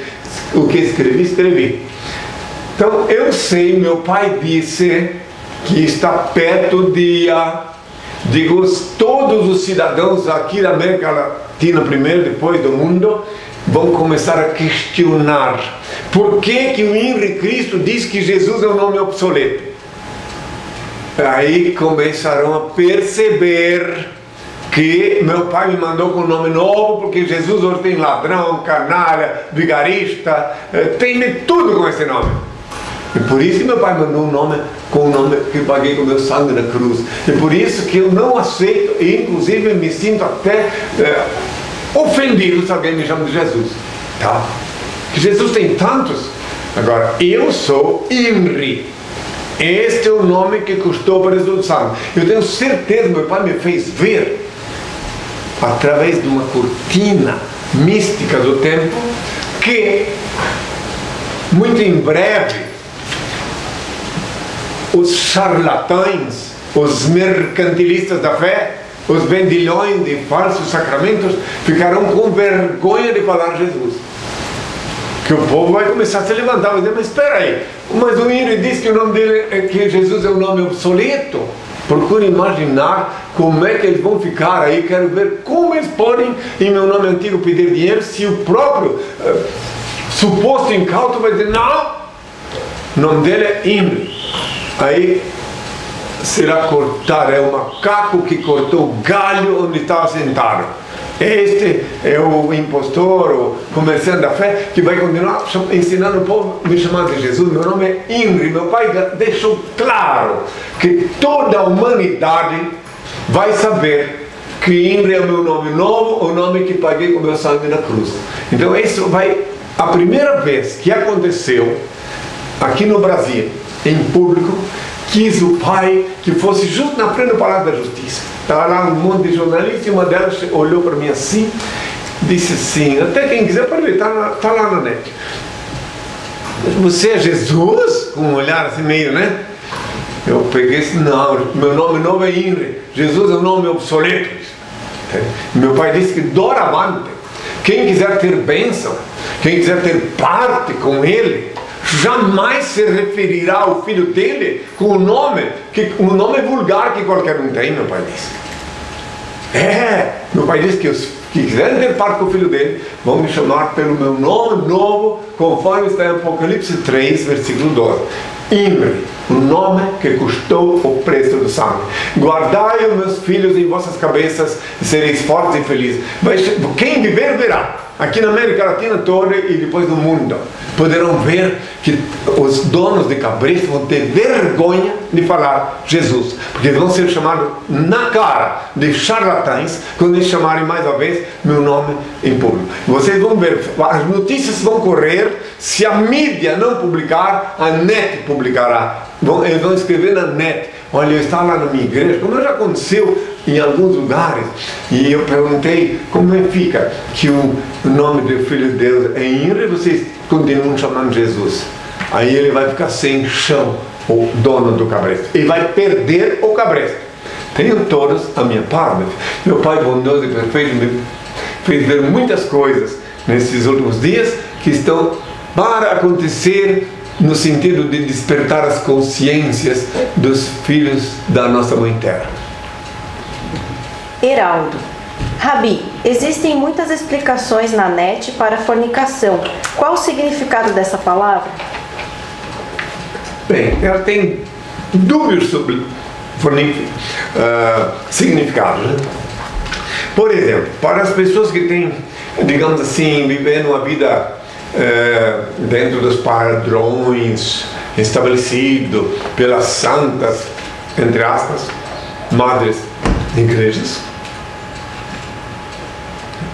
O que escrevi, escrevi. Então, eu sei, meu pai disse que está perto o dia de todos os cidadãos aqui da América Latina, primeiro, depois do mundo, vão começar a questionar por que que o INRI Cristo diz que Jesus é um nome obsoleto. Aí começarão a perceber que meu pai me mandou com um nome novo, porque Jesus hoje tem ladrão, canalha, vigarista, tem de tudo com esse nome. E por isso que meu pai mandou um nome com o nome que eu paguei com o meu sangue na cruz. E por isso que eu não aceito, e inclusive me sinto até é, ofendido se alguém me chama de Jesus. Tá? Que Jesus tem tantos. Agora, eu sou INRI. Este é o nome que custou para Jesus sangue. Eu tenho certeza, meu pai me fez ver, através de uma cortina mística do tempo, que muito em breve os charlatães, os mercantilistas da fé, os vendilhões de falsos sacramentos ficarão com vergonha de falar Jesus. Que o povo vai começar a se levantar, vai dizer, mas espera aí, mas o I N R I diz que o nome dele é, que Jesus é um nome obsoleto. Procure imaginar como é que eles vão ficar aí, quero ver como eles podem, em meu nome antigo, pedir dinheiro, se o próprio uh, suposto incauto vai dizer, não, o nome dele é I N R I. Aí será cortar, é o macaco que cortou o galho onde estava sentado. Este é o impostor, o comerciante da fé, que vai continuar ensinando o povo, me chamando de Jesus. Meu nome é I N R I. Meu pai deixou claro que toda a humanidade vai saber que I N R I é o meu nome novo, o nome que paguei com o meu sangue na cruz. Então isso vai, a primeira vez que aconteceu aqui no Brasil, em público, quis o pai que fosse justo na frente do Palácio da Justiça. Estava lá um monte de jornalistas e uma delas olhou para mim assim, disse assim, até quem quiser pode ver, está tá lá na net. Você é Jesus? Com um olhar assim meio, né? Eu peguei assim, não, meu nome novo é I N R I, Jesus é um nome obsoleto. Meu pai disse que doravante, quem quiser ter bênção, quem quiser ter parte com ele, jamais se referirá ao filho dele com o um nome, que, um nome vulgar que qualquer um tem, meu pai disse. É, meu pai disse que os que quiserem ter parte com o filho dele, vão me chamar pelo meu nome novo, conforme está em Apocalipse três, versículo doze. I N R I, o nome que custou o preço do sangue. Guardai os meus filhos em vossas cabeças, sereis fortes e felizes. Mas quem viver, verá. Aqui na América Latina toda e depois no mundo, poderão ver que os donos de cabresto vão ter vergonha de falar Jesus, porque vão ser chamados na cara de charlatães quando eles chamarem mais uma vez meu nome em público. Vocês vão ver, as notícias vão correr, se a mídia não publicar, a net publicará. Bom, eles vão escrever na net, olha, eu estava lá na minha igreja, como já aconteceu em alguns lugares, e eu perguntei como é que fica que o nome do Filho de Deus é I N R I, vocês continuam chamando Jesus. Aí ele vai ficar sem chão, o dono do cabresto, e vai perder o cabresto. Tenho todos a minha parte. Meu Pai bondoso e perfeito me fez ver muitas coisas nesses últimos dias que estão para acontecer, no sentido de despertar as consciências dos filhos da nossa Mãe Terra. Heraldo, Rabi, existem muitas explicações na net para fornicação. Qual o significado dessa palavra? Bem, ela tem dúvidas sobre fornic... uh, significado, né? Por exemplo, para as pessoas que têm, digamos assim, vivendo uma vida Uh, dentro dos padrões estabelecidos pelas santas, entre aspas, madres igrejas.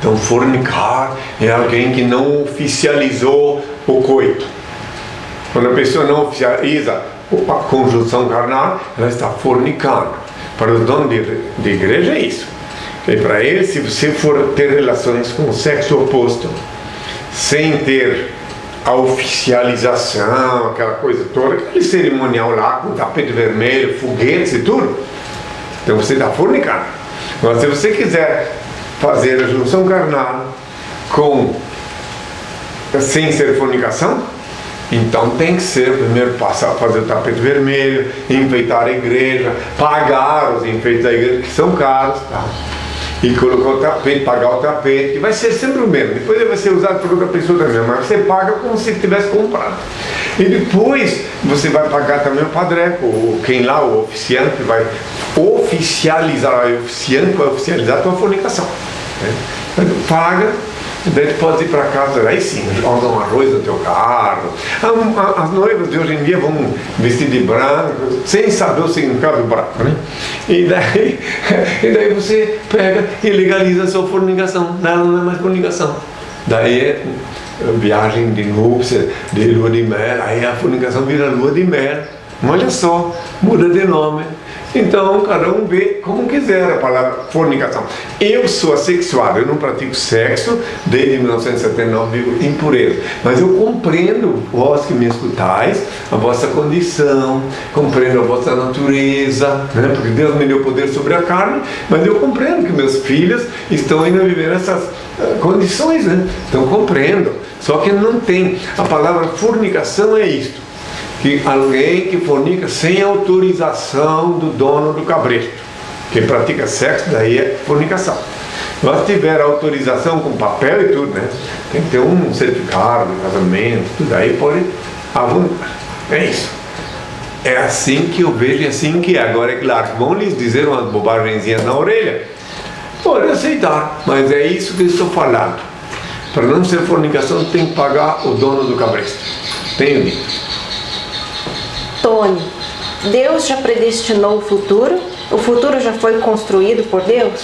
Então, fornicar é alguém que não oficializou o coito. Quando a pessoa não oficializa a conjunção carnal, ela está fornicando. Para os donos de, de igreja é isso. E para eles, se você for ter relações com o sexo oposto, sem ter a oficialização, aquela coisa toda, aquele cerimonial lá, com tapete vermelho, foguetes e tudo, então você está fornicando. Mas se você quiser fazer a junção carnal com, sem ser fornicação, então tem que ser, primeiro passar, fazer o tapete vermelho, enfeitar a igreja, pagar os enfeites da igreja, que são caros, tá? E colocar o tapete, pagar o tapete, que vai ser sempre o mesmo. Depois ele vai ser usado por outra pessoa também, mas você paga como se tivesse comprado. E depois você vai pagar também o padreco, ou quem lá, o oficiante, vai oficializar, o oficiante vai oficializar a tua fornicação. Né? Então, paga, daí tu pode ir para casa, aí sim, joga um arroz no teu carro. As noivas de hoje em dia vão vestir de branco, sem saber o significado do branco, né? E daí, e daí você pega e legaliza a sua fornicação, nada não é mais fornicação. Daí é viagem de núpcias, de lua de mel, aí a fornicação vira lua de mel. Olha só, muda de nome. Então, cada um vê como quiser a palavra fornicação. Eu sou assexuado, eu não pratico sexo desde mil novecentos e setenta e nove, vivo em pureza. Mas eu compreendo, vós que me escutais, a vossa condição, compreendo a vossa natureza, né? Porque Deus me deu poder sobre a carne, mas eu compreendo que meus filhos estão ainda vivendo essas uh, condições, né? Então, compreendo. Só que não tem. A palavra fornicação é isto. Que alguém que fornica sem autorização do dono do cabresto. Quem pratica sexo, daí é fornicação. Mas tiver autorização com papel e tudo, né? Tem que ter um certificado de casamento, tudo aí pode abundar. É isso. É assim que eu vejo, é assim que é. Agora é claro, vão lhes dizer umas bobagenzinhas na orelha. Pode aceitar, mas é isso que eu estou falando. Para não ser fornicação, tem que pagar o dono do cabresto. Tenho dito. Tony, Deus já predestinou o futuro? O futuro já foi construído por Deus?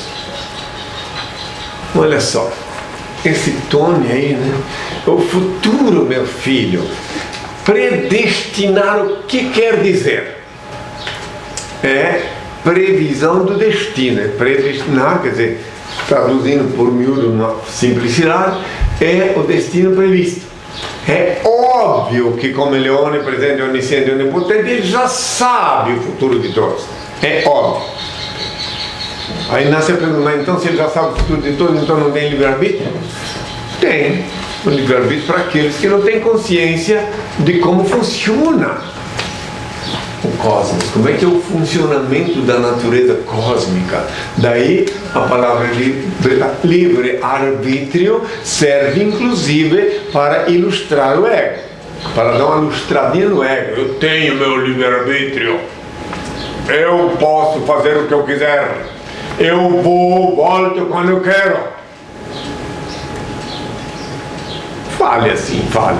Olha só, esse Tony aí, né? O futuro, meu filho, predestinar o que quer dizer? É previsão do destino, é predestinar, quer dizer, traduzindo por miúdo uma simplicidade, é o destino previsto. É óbvio que como ele é onipresente, onisciente, onipotente, ele já sabe o futuro de todos. É óbvio. Aí nasce a pergunta, mas então se ele já sabe o futuro de todos, então não tem livre-arbítrio? Tem o livre-arbítrio para aqueles que não têm consciência de como funciona o cosmos. Como é que é o funcionamento da natureza cósmica? Daí a palavra livre-arbítrio serve inclusive para ilustrar o ego, para dar uma ilustradinha no ego. Eu tenho meu livre-arbítrio, eu posso fazer o que eu quiser, eu vou, volto quando eu quero. Fale assim, fale.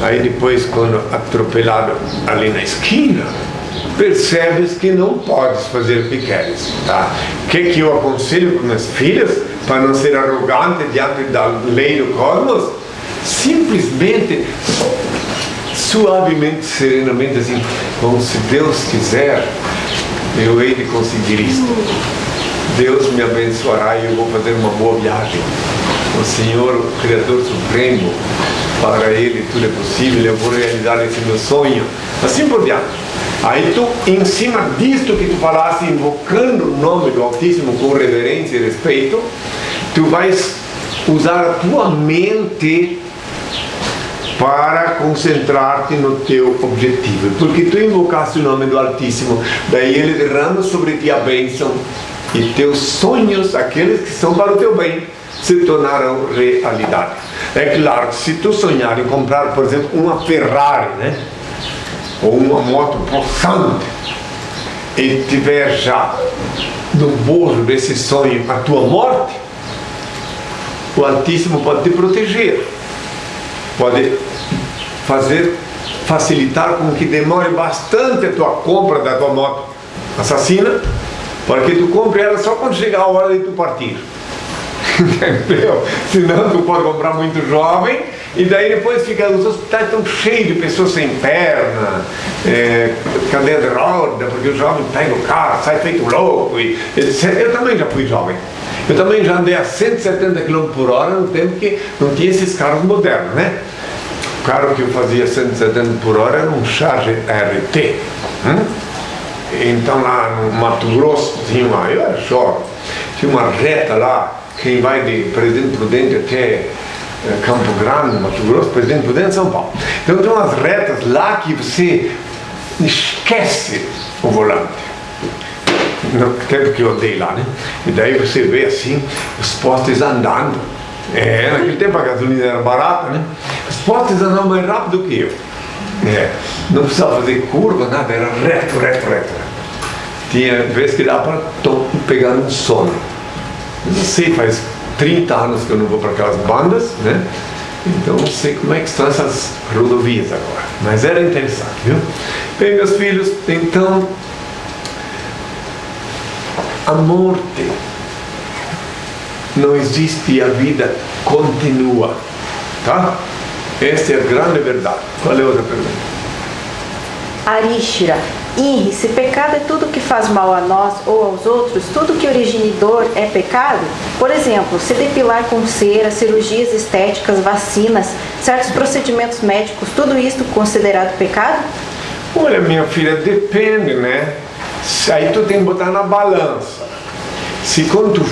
Aí depois, quando atropelado ali na esquina, percebes que não podes fazer o que queres, tá? O que, que eu aconselho para minhas filhas, para não ser arrogante diante da lei do cosmos? Simplesmente, suavemente, serenamente, assim, como se Deus quiser, eu hei de conseguir isso. Deus me abençoará e eu vou fazer uma boa viagem. O Senhor, o Criador Supremo, para Ele tudo é possível, eu vou realizar esse meu sonho, assim por diante. Aí tu, em cima disto que tu falaste, invocando o nome do Altíssimo com reverência e respeito, tu vais usar a tua mente para concentrar-te no teu objetivo, porque tu invocaste o nome do Altíssimo, daí Ele derrama sobre ti a bênção e teus sonhos, aqueles que são para o teu bem, se tornaram realidade. É claro que se tu sonhar em comprar, por exemplo, uma Ferrari, né? Ou uma moto possante, e tiver já no bojo desse sonho a tua morte, o Altíssimo pode te proteger, pode fazer, facilitar com que demore bastante a tua compra da tua moto assassina, para que tu compre ela só quando chegar a hora de tu partir. Entendeu? Senão tu pode comprar muito jovem e daí depois fica, os hospitais tão cheios de pessoas sem perna, é, cadeira de roda, porque o jovem pega o carro, sai feito louco e etcétera. Eu também já fui jovem. Eu também já andei a cento e setenta quilômetros por hora no tempo que não tinha esses carros modernos, né? O carro que eu fazia cento e setenta por hora era um Charger R T. Hum? Então lá no Mato Grosso tinha uma, eu era jovem, tinha uma reta lá. Quem vai de Presidente Prudente até Campo Grande, Mato Grosso, Presidente Prudente, São Paulo. Então tem umas retas lá que você esquece o volante. Até porque eu andei lá, né? E daí você vê assim, os postes andando. É, naquele tempo a gasolina era barata, né? Os postes andavam mais rápido que eu. É, não precisava fazer curva, nada, era reto, reto, reto. Tinha vezes que dava para pegar um sono. Não sei, faz trinta anos que eu não vou para aquelas bandas, né? Então não sei como é que estão essas rodovias agora. Mas era interessante, viu? Bem, meus filhos, então, a morte não existe e a vida continua, tá? Essa é a grande verdade. Qual é a outra pergunta? Arishira, Inri, se pecado é tudo que faz mal a nós ou aos outros, tudo que origine dor é pecado? Por exemplo, se depilar com cera, cirurgias estéticas, vacinas, certos procedimentos médicos, tudo isso considerado pecado? Olha, minha filha, depende, né? Aí tu tem que botar na balança. Se quando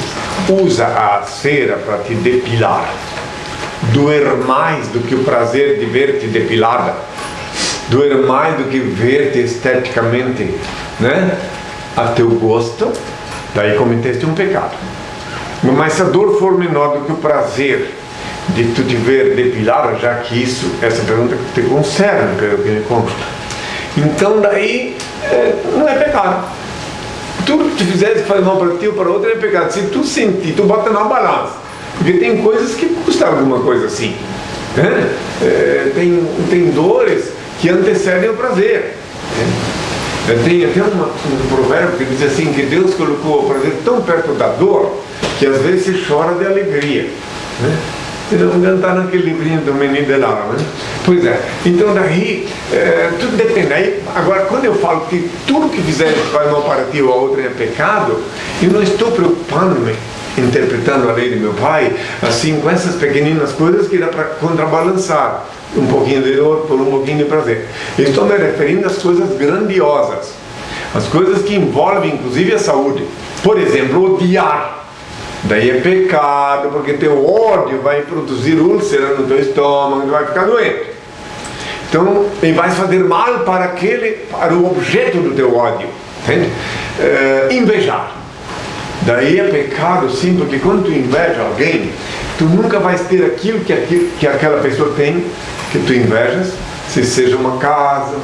tu usa a cera para te depilar, doer mais do que o prazer de ver-te depilada, doer mais do que ver-te esteticamente, né, a teu gosto, daí cometeste um pecado. Mas se a dor for menor do que o prazer de tu te ver depilada, já que isso, essa pergunta te concerne, pelo que me consta, então daí é, não é pecado. Tudo que tu fizeres que faz mal para ti ou para outra é pecado. Se tu sentir, tu bota na balança, porque tem coisas que custam alguma coisa assim, né? é, tem, tem dores que antecedem o prazer, né? Tem até uma, um provérbio que diz assim, que Deus colocou o prazer tão perto da dor que às vezes se chora de alegria, né? Vocês vão cantar naquele livrinho do menino de Lara, né? Pois é, então daí é, tudo depende. Aí, agora, quando eu falo que tudo que fizer faz mal para ti ou a outra é pecado, eu não estou preocupando-me, interpretando a lei de meu pai, assim, com essas pequeninas coisas que dá para contrabalançar um pouquinho de dor por um pouquinho de prazer. Eu estou me referindo às coisas grandiosas, às coisas que envolvem inclusive a saúde. Por exemplo, odiar. Daí é pecado, porque teu ódio vai produzir úlcera no teu estômago, vai ficar doente. Então, e vai fazer mal para aquele, para o objeto do teu ódio, entende? É, invejar. Daí é pecado, sim, porque quando tu inveja alguém, tu nunca vais ter aquilo que, aquilo que aquela pessoa tem, que tu invejas, se seja uma casa,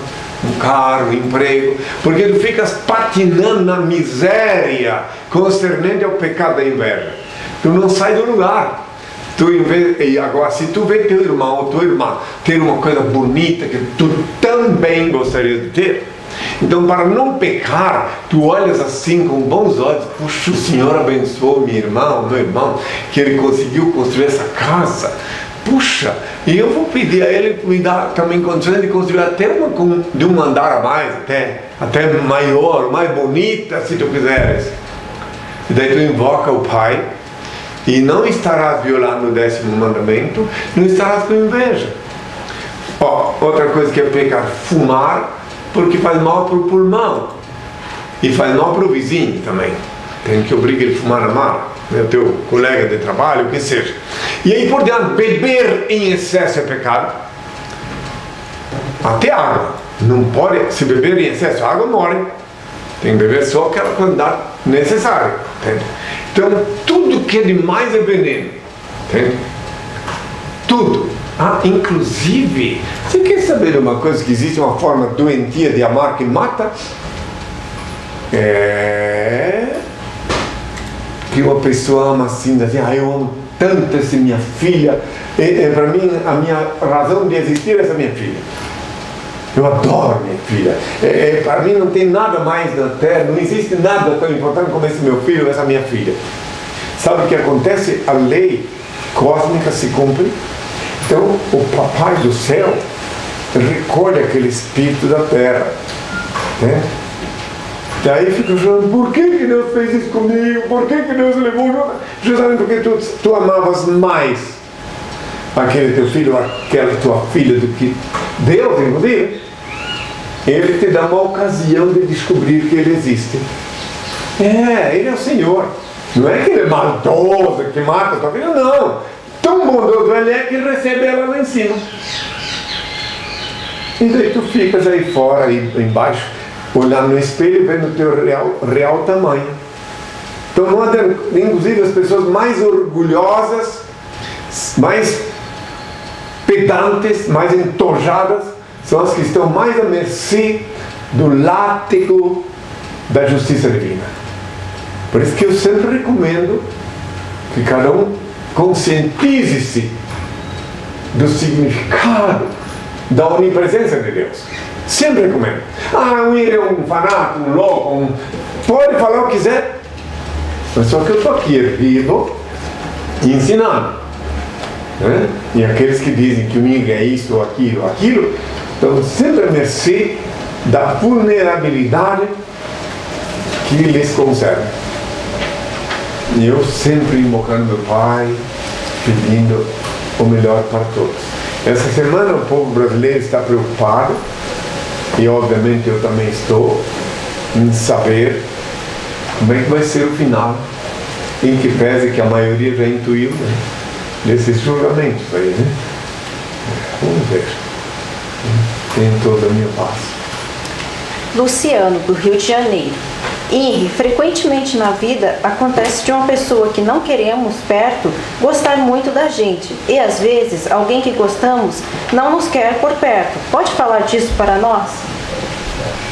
um carro, um emprego, porque tu ficas patinando na miséria concernente ao pecado da inveja. Tu não sai do lugar. Tu inveja, e agora, se tu vê teu irmão ou tua irmã ter uma coisa bonita que tu também gostaria de ter, então, para não pecar, tu olhas assim com bons olhos. Puxa, o Senhor abençoou minha irmã, o meu irmão, que ele conseguiu construir essa casa. Puxa, e eu vou pedir a ele me dar também condições de construir até uma, de um andar a mais, até, até maior, mais bonita, se tu quiseres. E daí tu invoca o Pai, e não estarás violando o décimo mandamento, não estarás com inveja. Ó, outra coisa que é pecar, fumar, porque faz mal para o pulmão e faz mal para o vizinho também. Tem que obrigar ele a fumar na mala, né? O teu colega de trabalho, o que seja. E aí por diante, beber em excesso é pecado. Até água não pode, se beber em excesso, a água morre. Tem que beber só aquela quantidade necessária, entende? Então tudo que é demais é veneno, entende? Tudo. Ah, inclusive, você quer saber uma coisa, que existe uma forma doentia de amar que mata? É... que uma pessoa ama assim, assim, ah, eu amo tanto essa minha filha, é, é, para mim, a minha razão de existir é essa minha filha. Eu adoro minha filha. É, é, para mim não tem nada mais na Terra, não existe nada tão importante como esse meu filho ou essa minha filha. Sabe o que acontece? A lei cósmica se cumpre. Então, o Papai do Céu recolhe aquele espírito da terra, né? Daí fica chorando, por que que Deus fez isso comigo? Por que que Deus levou? Justamente porque tu, tu amavas mais aquele teu filho, aquela tua filha, do que Deus, inclusive. Ele te dá uma ocasião de descobrir que Ele existe. É, Ele é o Senhor. Não é que Ele é maldoso, que mata a tua filha, não. Tão bondoso Ele é que recebe ela lá em cima. E daí tu ficas aí fora, aí embaixo, olhando no espelho e vendo o teu real, real tamanho. Então, não adianta, inclusive as pessoas mais orgulhosas, mais pedantes, mais entojadas, são as que estão mais à mercê do látigo da justiça divina. Por isso que eu sempre recomendo que cada um conscientize-se do significado da onipresença de Deus. Sempre recomendo. Ah, um ele é um fanático, um louco, um... pode falar o que quiser, mas só que eu estou aqui vivo e ensinando, né? E aqueles que dizem que o inimigo é isso, ou aquilo, ou aquilo, estão sempre a mercê da vulnerabilidade que lhes concerne. E eu sempre invocando o Pai, pedindo o melhor para todos. Essa semana o povo brasileiro está preocupado, e obviamente eu também estou, em saber como é que vai ser o final, em que pese que a maioria já intuiu, né, desses julgamentos aí, né? Vamos ver. Tenho toda a minha paz. Luciano, do Rio de Janeiro. Henri, frequentemente na vida acontece de uma pessoa que não queremos perto gostar muito da gente, e às vezes alguém que gostamos não nos quer por perto. Pode falar disso para nós?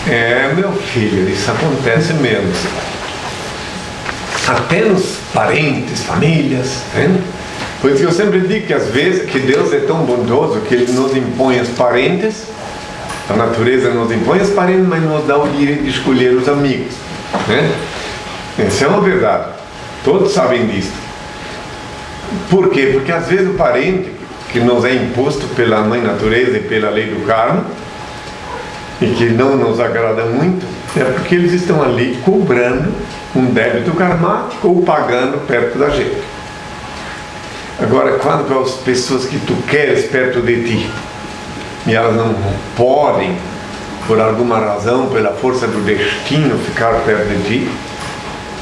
É, meu filho, isso acontece menos. Até nos parentes, famílias, né? Por isso que eu sempre digo que às vezes que Deus é tão bondoso que Ele nos impõe os parentes, a natureza nos impõe os parentes, mas nos dá o direito de escolher os amigos, né? Isso é uma verdade. Todos sabem disso. Por quê? Porque às vezes o parente que nos é imposto pela mãe natureza e pela lei do karma, e que não nos agrada muito, é porque eles estão ali cobrando um débito karmático ou pagando perto da gente. Agora, quanto às pessoas que tu queres perto de ti e elas não podem, por alguma razão, pela força do destino, ficar perto de ti,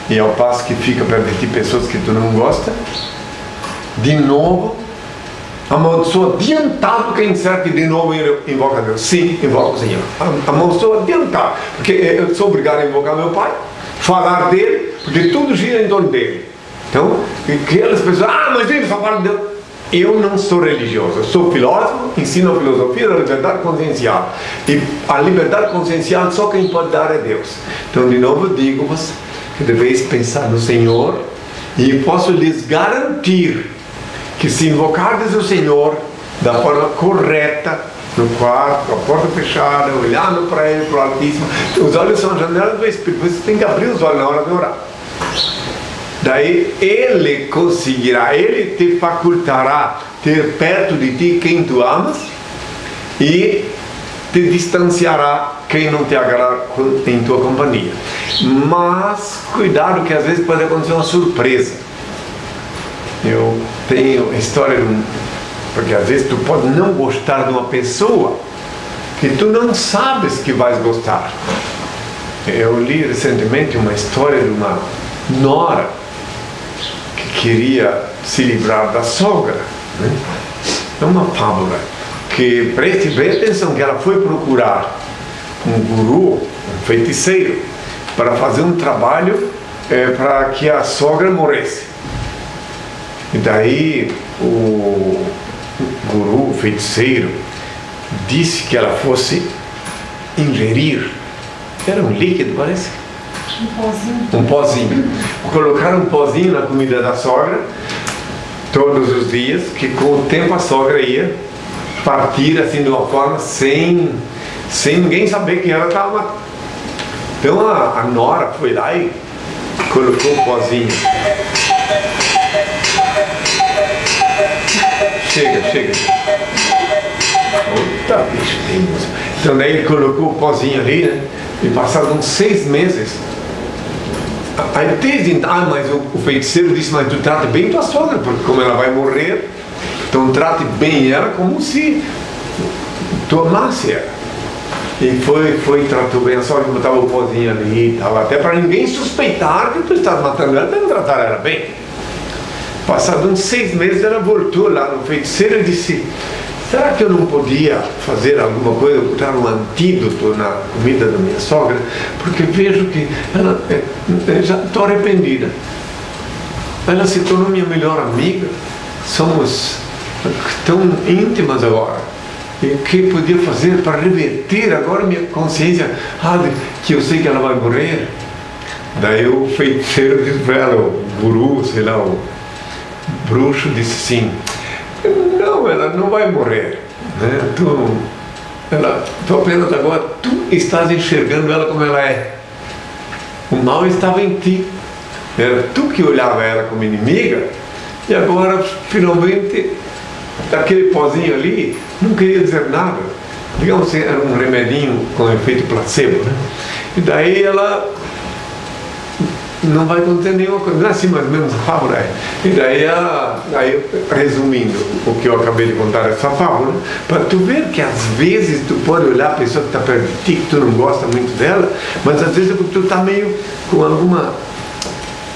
e ao passo que fica perto de ti pessoas que tu não gosta, de novo amaldiçoa adiantado quem disser que de novo invoca Deus. Sim, invoca o Senhor. Amaldiçoa adiantado, porque eu sou obrigado a invocar meu Pai, falar dele, porque tudo gira em torno dele. Então, aquelas pessoas, ah, mas ele só fala de Deus. Eu não sou religioso, eu sou filósofo, ensino a filosofia da liberdade consciencial. E a liberdade consciencial só quem pode dar é Deus. Então, de novo, digo-vos que deveis pensar no Senhor, e posso lhes garantir que se invocardes o Senhor da forma correta, no quarto, com a porta fechada, olhando para Ele, para o Altíssimo, os olhos são a janela do Espírito, você tem que abrir os olhos na hora de orar. Daí Ele conseguirá, Ele te facultará ter perto de ti quem tu amas e te distanciará quem não te agrada em tua companhia. Mas cuidado, que às vezes pode acontecer uma surpresa. Eu tenho história de um, porque às vezes tu pode não gostar de uma pessoa que tu não sabes que vais gostar. Eu li recentemente uma história de uma nora que queria se livrar da sogra, né? É uma fábula que, preste bem atenção, que ela foi procurar um guru, um feiticeiro, para fazer um trabalho é, para que a sogra morresse. E daí o guru, o feiticeiro, disse que ela fosse ingerir, era um líquido, parece, um pozinho, um pozinho. Colocaram um pozinho na comida da sogra todos os dias, que com o tempo a sogra ia partir assim de uma forma sem, sem ninguém saber que ela estava matando. Então a, a nora foi lá e colocou o pozinho. Chega, chega. Puta, bicho, tem música. Então daí ele colocou o pozinho ali, né? E passaram seis meses. Aí desde então, ah, mas o, o feiticeiro disse, mas tu trate bem tua sogra, porque como ela vai morrer, então trate bem ela como se tu amasse ela. E foi, foi, tratou bem a sogra, botava o pozinho ali e tal, até para ninguém suspeitar que tu estás matando ela, tem que tratar ela bem. Passado uns seis meses, ela voltou lá no feiticeiro e disse, será que eu não podia fazer alguma coisa, botar um antídoto na comida da minha sogra? Porque vejo que ela é, é, já estou arrependida. Ela se tornou minha melhor amiga, somos tão íntimas agora. E o que podia fazer para reverter agora minha consciência, ah, que eu sei que ela vai morrer? Daí o feiticeiro disse para ela, o guru, sei lá, o bruxo disse sim, não, ela não vai morrer, né? Tu, ela, tu apenas agora, tu estás enxergando ela como ela é. O mal estava em ti. Era tu que olhava ela como inimiga, e agora finalmente aquele pozinho ali não queria dizer nada. digamos que era um remedinho com efeito placebo, né? E daí ela não vai conter nenhuma coisa, não é assim mais ou menos a fábula. E daí, ela, aí, resumindo o que eu acabei de contar, essa fábula, né? Para tu ver que às vezes tu pode olhar a pessoa que está perto de ti, que tu não gosta muito dela, mas às vezes tu está meio com alguma,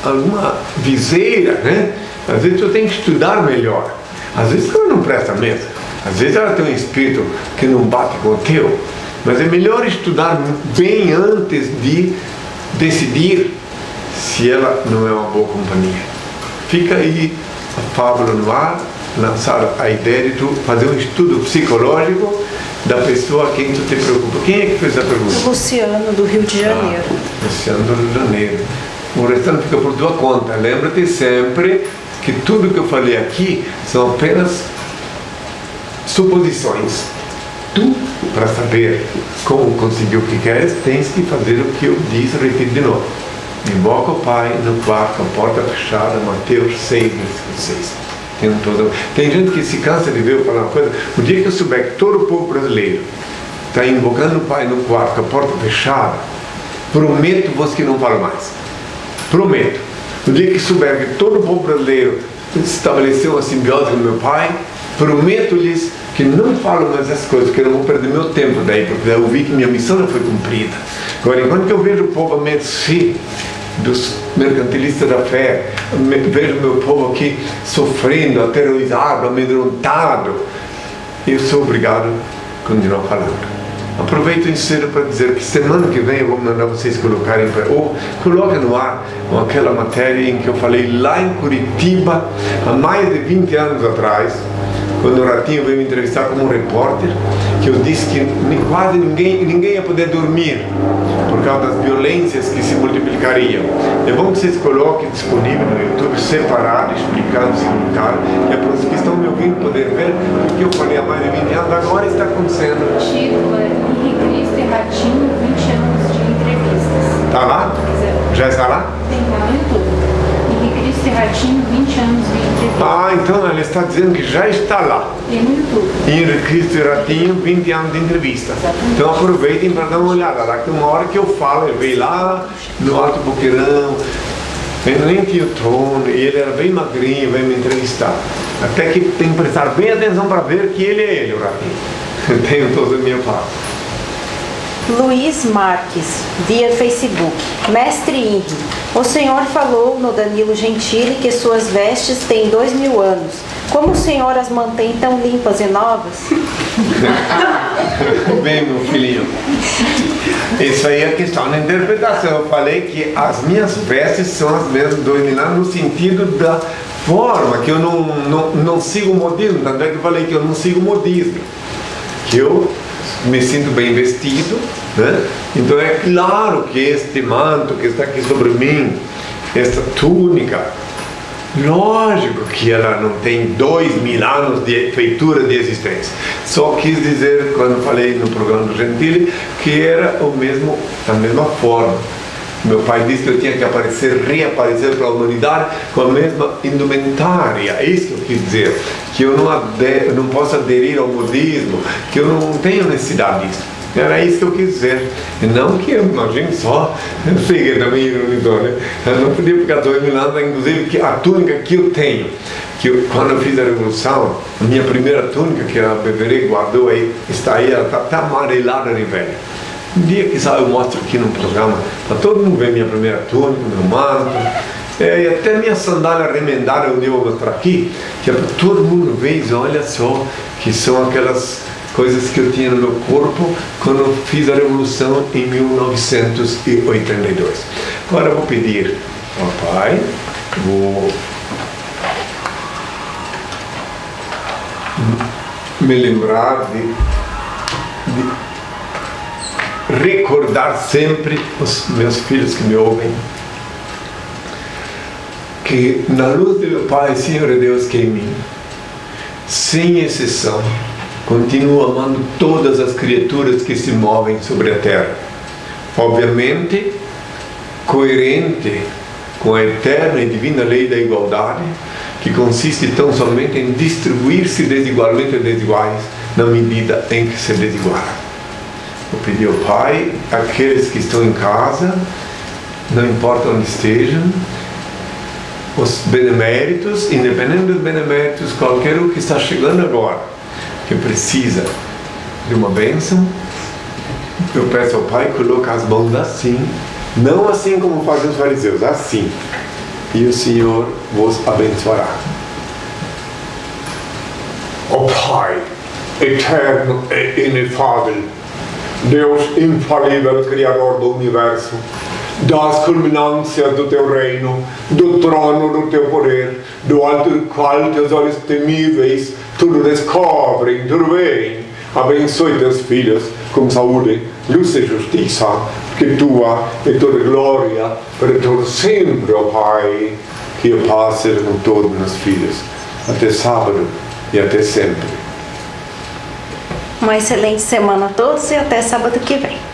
alguma viseira, né? Às vezes tu tem que estudar melhor, às vezes ela não presta mesmo, às vezes ela tem um espírito que não bate com o teu, mas é melhor estudar bem antes de decidir se ela não é uma boa companhia. Fica aí a fábula no ar, lançar a ideia de tu fazer um estudo psicológico da pessoa a quem tu te preocupa. Quem é que fez a pergunta? O Luciano, do Rio de Janeiro. Ah, Luciano, do Rio de Janeiro. O restante fica por tua conta. Lembra-te sempre que tudo que eu falei aqui são apenas suposições. Tu, para saber como conseguir o que queres, tens que fazer o que eu disse, repito de novo. Invoca o Pai no quarto, a porta fechada, Mateus seis, versículo seis. Tem, um todo... Tem gente que se cansa de ver eu falar uma coisa. O dia que eu souber que todo o povo brasileiro está invocando o Pai no quarto, a porta fechada, prometo-vos que não falo mais. Prometo. O dia que souber que todo o povo brasileiro estabeleceu uma simbiose com meu Pai, prometo-lhes que não falo mais essas coisas, que eu não vou perder meu tempo daí, porque eu vi que minha missão não foi cumprida. Agora, enquanto eu vejo o povo a mercê dos mercantilistas da fé, vejo meu povo aqui sofrendo, aterrorizado, amedrontado, eu sou obrigado a continuar falando. Aproveito em cedo para dizer que semana que vem eu vou mandar vocês colocarem, ou coloquem no ar aquela matéria em que eu falei lá em Curitiba, há mais de vinte anos atrás, quando o Ratinho veio me entrevistar como repórter, que eu disse que quase ninguém, ninguém ia poder dormir por causa das violências que se multiplicariam. É bom que vocês coloquem disponível no YouTube, separado, explicando, simultâneo, que é para os que estão me ouvindo poder ver o que eu falei há mais de vinte anos, agora está acontecendo. Título é INRI Cristo e Ratinho, vinte anos de entrevistas. Está lá? Já está lá? Tem lá no YouTube. Esse Ratinho, vinte anos de entrevista. Ah, então ela está dizendo que já está lá. E no YouTube. INRI Cristo e Ratinho, vinte anos de entrevista. Exatamente. Então aproveitem para dar uma olhada lá, que uma hora que eu falo, eu veio lá no Alto Boqueirão, eu nem tinha o Tony, e ele era bem magrinho, veio me entrevistar. Até que tem que prestar bem atenção para ver que ele é ele, o Ratinho. Tenho toda a minha parte. Luiz Marques, via Facebook. Mestre Henri, o senhor falou no Danilo Gentili que suas vestes têm dois mil anos. Como o senhor as mantém tão limpas e novas? Bem, meu filhinho, isso aí é questão da interpretação. Eu falei que as minhas vestes são as mesmas dois mil anos no sentido da forma, que eu não, não, não sigo o modismo. Tanto é que eu falei que eu não sigo o modismo, que eu me sinto bem vestido, né? Então é claro que este manto que está aqui sobre mim, esta túnica, lógico que ela não tem dois mil anos de feitura de existência. Só quis dizer, quando falei no programa do Gentili, que era o mesmo, a mesma forma. Meu pai disse que eu tinha que aparecer, reaparecer para a humanidade com a mesma indumentária. É isso que eu quis dizer, que eu não, adero, não posso aderir ao modismo, que eu não tenho necessidade disso. Era isso que eu quis dizer. Não que eu imagino só, eu sei que também ironizou, né? Eu não podia ficar dois mil anos, inclusive que a túnica que eu tenho, que eu, quando eu fiz a revolução, a minha primeira túnica que a Beverê guardou aí, está aí, ela está tá amarelada de velha. Um dia, que sabe, eu mostro aqui no programa para todo mundo ver minha primeira túnica, meu manto, é, e até minha sandália remendada, eu vou mostrar aqui, que é para todo mundo ver e dizer, olha só, que são aquelas coisas que eu tinha no meu corpo quando eu fiz a revolução em mil novecentos e oitenta e dois. Agora eu vou pedir ao Pai, vou me lembrar de... de recordar sempre os meus filhos que me ouvem que na luz do meu Pai, Senhor é Deus, que em mim, sem exceção, continuo amando todas as criaturas que se movem sobre a terra, obviamente coerente com a eterna e divina lei da igualdade, que consiste tão somente em distribuir-se desigualmente a desiguais na medida em que se dedicar. Eu pedi ao Pai, aqueles que estão em casa, não importa onde estejam, os beneméritos, independente dos beneméritos, qualquer um que está chegando agora, que precisa de uma bênção, eu peço ao Pai, colocar as mãos assim, não assim como fazem os fariseus, assim, e o Senhor vos abençoará. Ó Pai, eterno e inefável, Deus infalível, Criador do Universo, das culminâncias do Teu reino, do trono do Teu poder, do alto do qual Teus olhos temíveis tudo descobrem, tudo veem. Abençoe Teus filhos com saúde, luz e justiça, que Tua é toda glória para todo sempre, ó Pai, que a paz seja com todos os filhos, até sábado e até sempre. Uma excelente semana a todos e até sábado que vem.